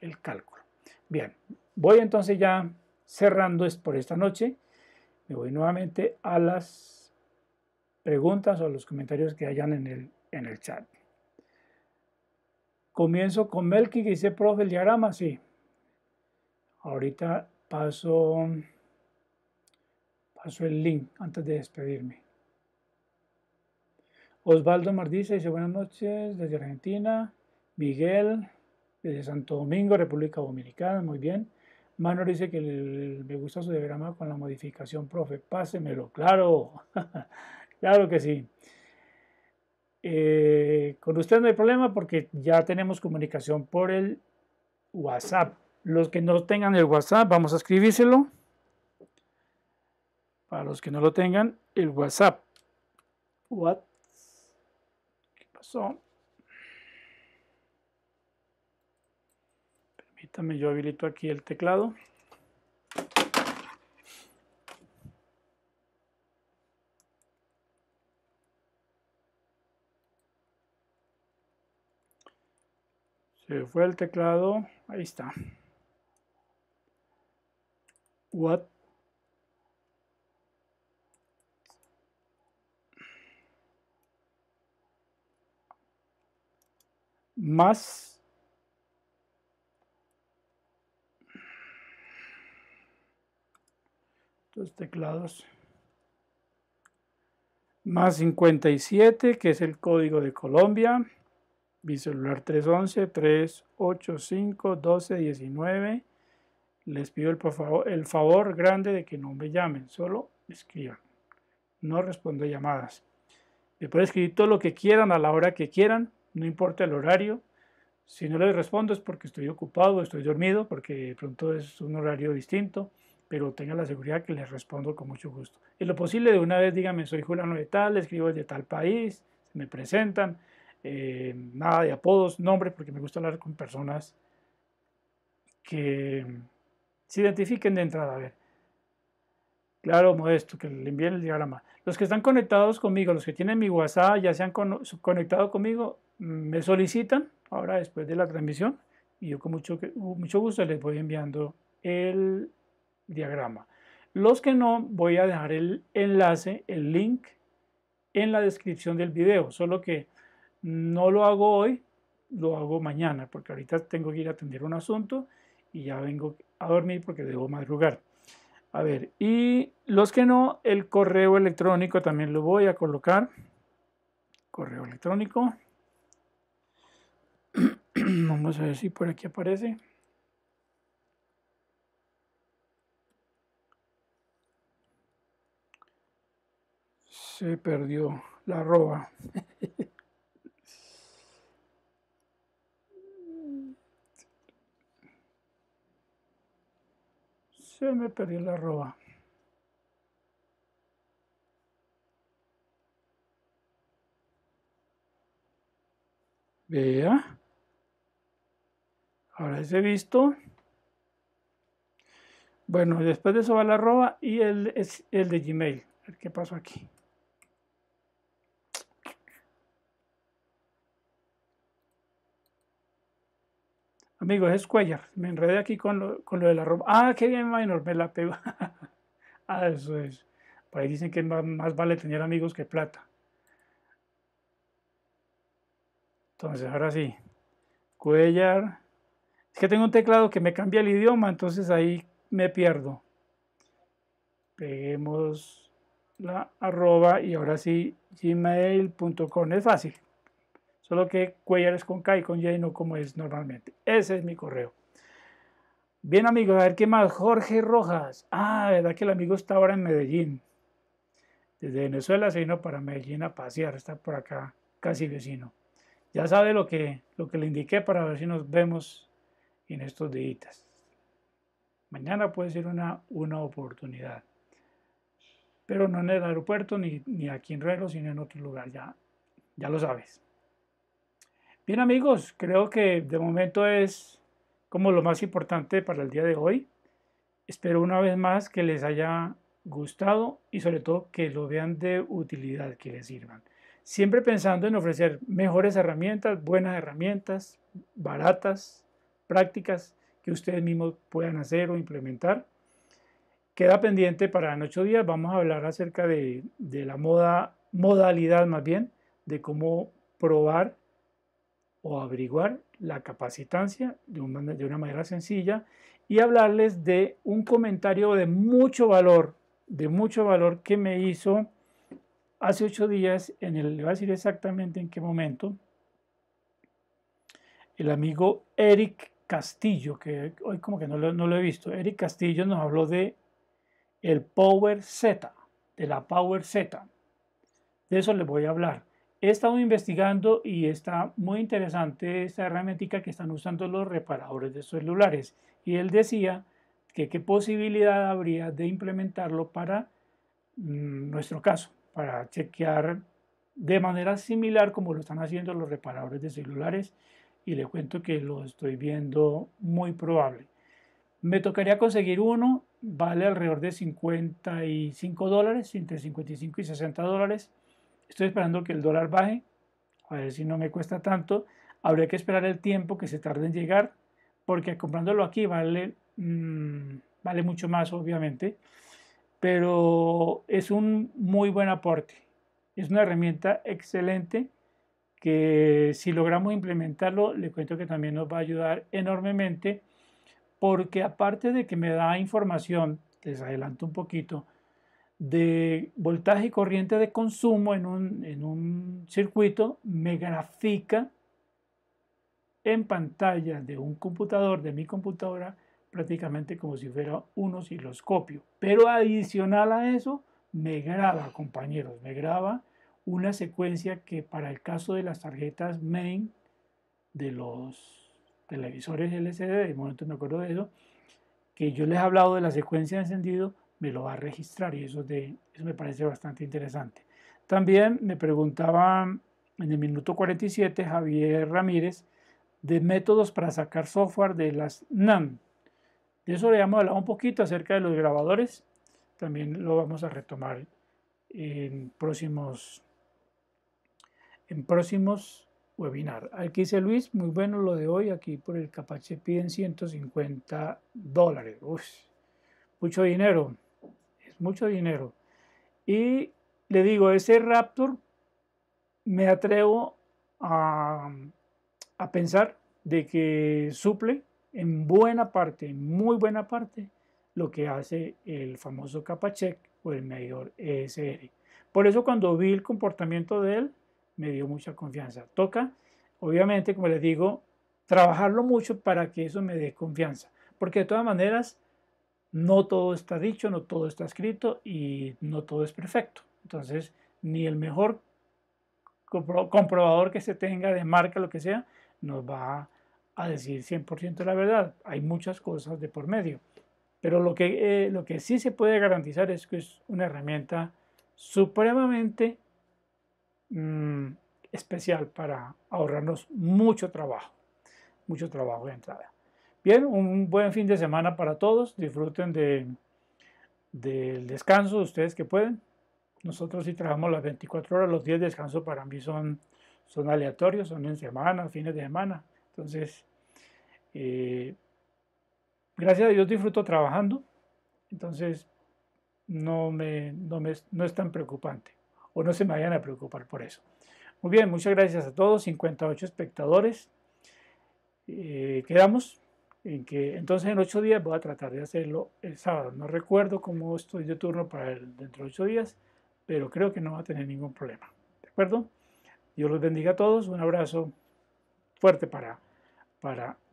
el cálculo. Bien, voy entonces ya cerrando por esta noche. Me voy nuevamente a las preguntas o a los comentarios que hayan en el chat. Comienzo con Melkin, que dice, profe, el diagrama, sí. Ahorita paso el link antes de despedirme. Osvaldo Mardiza dice, buenas noches desde Argentina. Miguel, desde Santo Domingo, República Dominicana, muy bien. Manor dice que me gusta su diagrama con la modificación, profe, pásemelo. ¡Claro! Claro que sí. Con usted no hay problema porque ya tenemos comunicación por el WhatsApp. Los que no tengan el WhatsApp, vamos a escribírselo. Para los que no lo tengan, el WhatsApp. What? So, permítame, yo habilito aquí el teclado. Se fue el teclado, ahí está. What? Más 2 teclados más 57, que es el código de Colombia, mi celular 311-385-1219. Les pido el favor grande de que no me llamen, solo escriban, no respondo llamadas. Me pueden escribir todo lo que quieran a la hora que quieran. No importa el horario, si no les respondo es porque estoy ocupado, estoy dormido, porque de pronto es un horario distinto, pero tengan la seguridad que les respondo con mucho gusto. En lo posible de una vez díganme, soy fulano de tal, escribo de tal país, me presentan, nada de apodos, nombres, porque me gusta hablar con personas que se identifiquen de entrada. A ver, claro, Modesto, que le envíen el diagrama. Los que están conectados conmigo, los que tienen mi WhatsApp, ya se han conectado conmigo, me solicitan ahora después de la transmisión y yo con mucho gusto les voy enviando el diagrama. Los que no, voy a dejar el enlace, el link en la descripción del video, solo que no lo hago hoy, lo hago mañana, porque ahorita tengo que ir a atender un asunto y ya vengo a dormir porque debo madrugar. A ver, y los que no, el correo electrónico también lo voy a colocar, correo electrónico. Vamos a ver si por aquí aparece. Se perdió la arroba. Se me perdió la arroba. Vea. Ahora es visto. Bueno, después de eso va la arroba y el de Gmail. A ver qué pasó aquí. Amigos, es Cuéllar. Me enredé aquí con lo de la arroba. Ah, qué bien, Minor, me la pego. Ah, eso es. Por ahí dicen que más vale tener amigos que plata. Entonces, ahora sí. Cuéllar. Es que tengo un teclado que me cambia el idioma, entonces ahí me pierdo. Peguemos la arroba y ahora sí, gmail.com. Es fácil, solo que Cuéllar es con K y con Y, no como es normalmente. Ese es mi correo. Bien, amigos, a ver qué más. Jorge Rojas. Ah, verdad que el amigo está ahora en Medellín. Desde Venezuela se vino para Medellín a pasear, está por acá, casi vecino. Ya sabe lo que le indiqué para ver si nos vemos en estos días. Mañana puede ser una oportunidad. Pero no en el aeropuerto ni aquí en Relo, sino en otro lugar, ya lo sabes. Bien amigos, creo que de momento es como lo más importante para el día de hoy. Espero una vez más que les haya gustado y sobre todo que lo vean de utilidad, que les sirvan. Siempre pensando en ofrecer mejores herramientas, buenas herramientas, baratas, prácticas que ustedes mismos puedan hacer o implementar. Queda pendiente para en 8 días, vamos a hablar acerca de la modalidad más bien, de cómo probar o averiguar la capacitancia de una manera sencilla y hablarles de un comentario de mucho valor que me hizo hace 8 días, le voy a decir exactamente en qué momento, el amigo Eric Castillo, que hoy como que no lo he visto. Eric Castillo nos habló de el Power Z, de la Power Z. De eso les voy a hablar. He estado investigando y está muy interesante esta herramienta que están usando los reparadores de celulares. Y él decía que qué posibilidad habría de implementarlo para nuestro caso, para chequear de manera similar como lo están haciendo los reparadores de celulares. Y le cuento que lo estoy viendo muy probable. Me tocaría conseguir uno, vale alrededor de $55, entre $55 y $60. Estoy esperando que el dólar baje, a ver si no me cuesta tanto. Habría que esperar el tiempo que se tarde en llegar, porque comprándolo aquí vale mucho más, obviamente. Pero es un muy buen aporte. Es una herramienta excelente que si logramos implementarlo, le cuento que también nos va a ayudar enormemente, porque aparte de que me da información, les adelanto un poquito, de voltaje y corriente de consumo en un circuito, me grafica en pantalla de un computador, de mi computadora, prácticamente como si fuera un osciloscopio. Pero adicional a eso, me graba, compañeros, me graba una secuencia que para el caso de las tarjetas main de los televisores LCD, de momento me acuerdo de eso, que yo les he hablado de la secuencia de encendido, me lo va a registrar y eso me parece bastante interesante. También me preguntaba en el minuto 47 Javier Ramírez de métodos para sacar software de las NAND. De eso le hemos hablado un poquito acerca de los grabadores, también lo vamos a retomar en próximos webinars. Aquí dice Luis, muy bueno lo de hoy, aquí por el Kapachek piden $150. Uf, mucho dinero, es mucho dinero. Y le digo, ese Raptor me atrevo a pensar de que suple en buena parte, muy buena parte, lo que hace el famoso Kapachek o el medidor ESR. Por eso cuando vi el comportamiento de él, me dio mucha confianza. Toca, obviamente, como les digo, trabajarlo mucho para que eso me dé confianza. Porque de todas maneras, no todo está dicho, no todo está escrito y no todo es perfecto. Entonces, ni el mejor comprobador que se tenga de marca, lo que sea, nos va a decir 100% la verdad. Hay muchas cosas de por medio. Pero lo que sí se puede garantizar es que es una herramienta supremamente especial para ahorrarnos mucho trabajo de entrada. Bien, un buen fin de semana para todos. Disfruten del descanso, ustedes que pueden. Nosotros sí trabajamos las 24 horas, los días de descanso para mí son aleatorios, son en semana, fines de semana. Entonces, gracias a Dios disfruto trabajando, entonces no es tan preocupante, o no se me vayan a preocupar por eso. Muy bien, muchas gracias a todos, 58 espectadores. Quedamos en que entonces en 8 días voy a tratar de hacerlo el sábado. No recuerdo cómo estoy de turno para dentro de 8 días, pero creo que no va a tener ningún problema. ¿De acuerdo? Dios los bendiga a todos, un abrazo fuerte para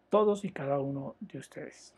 todos y cada uno de ustedes.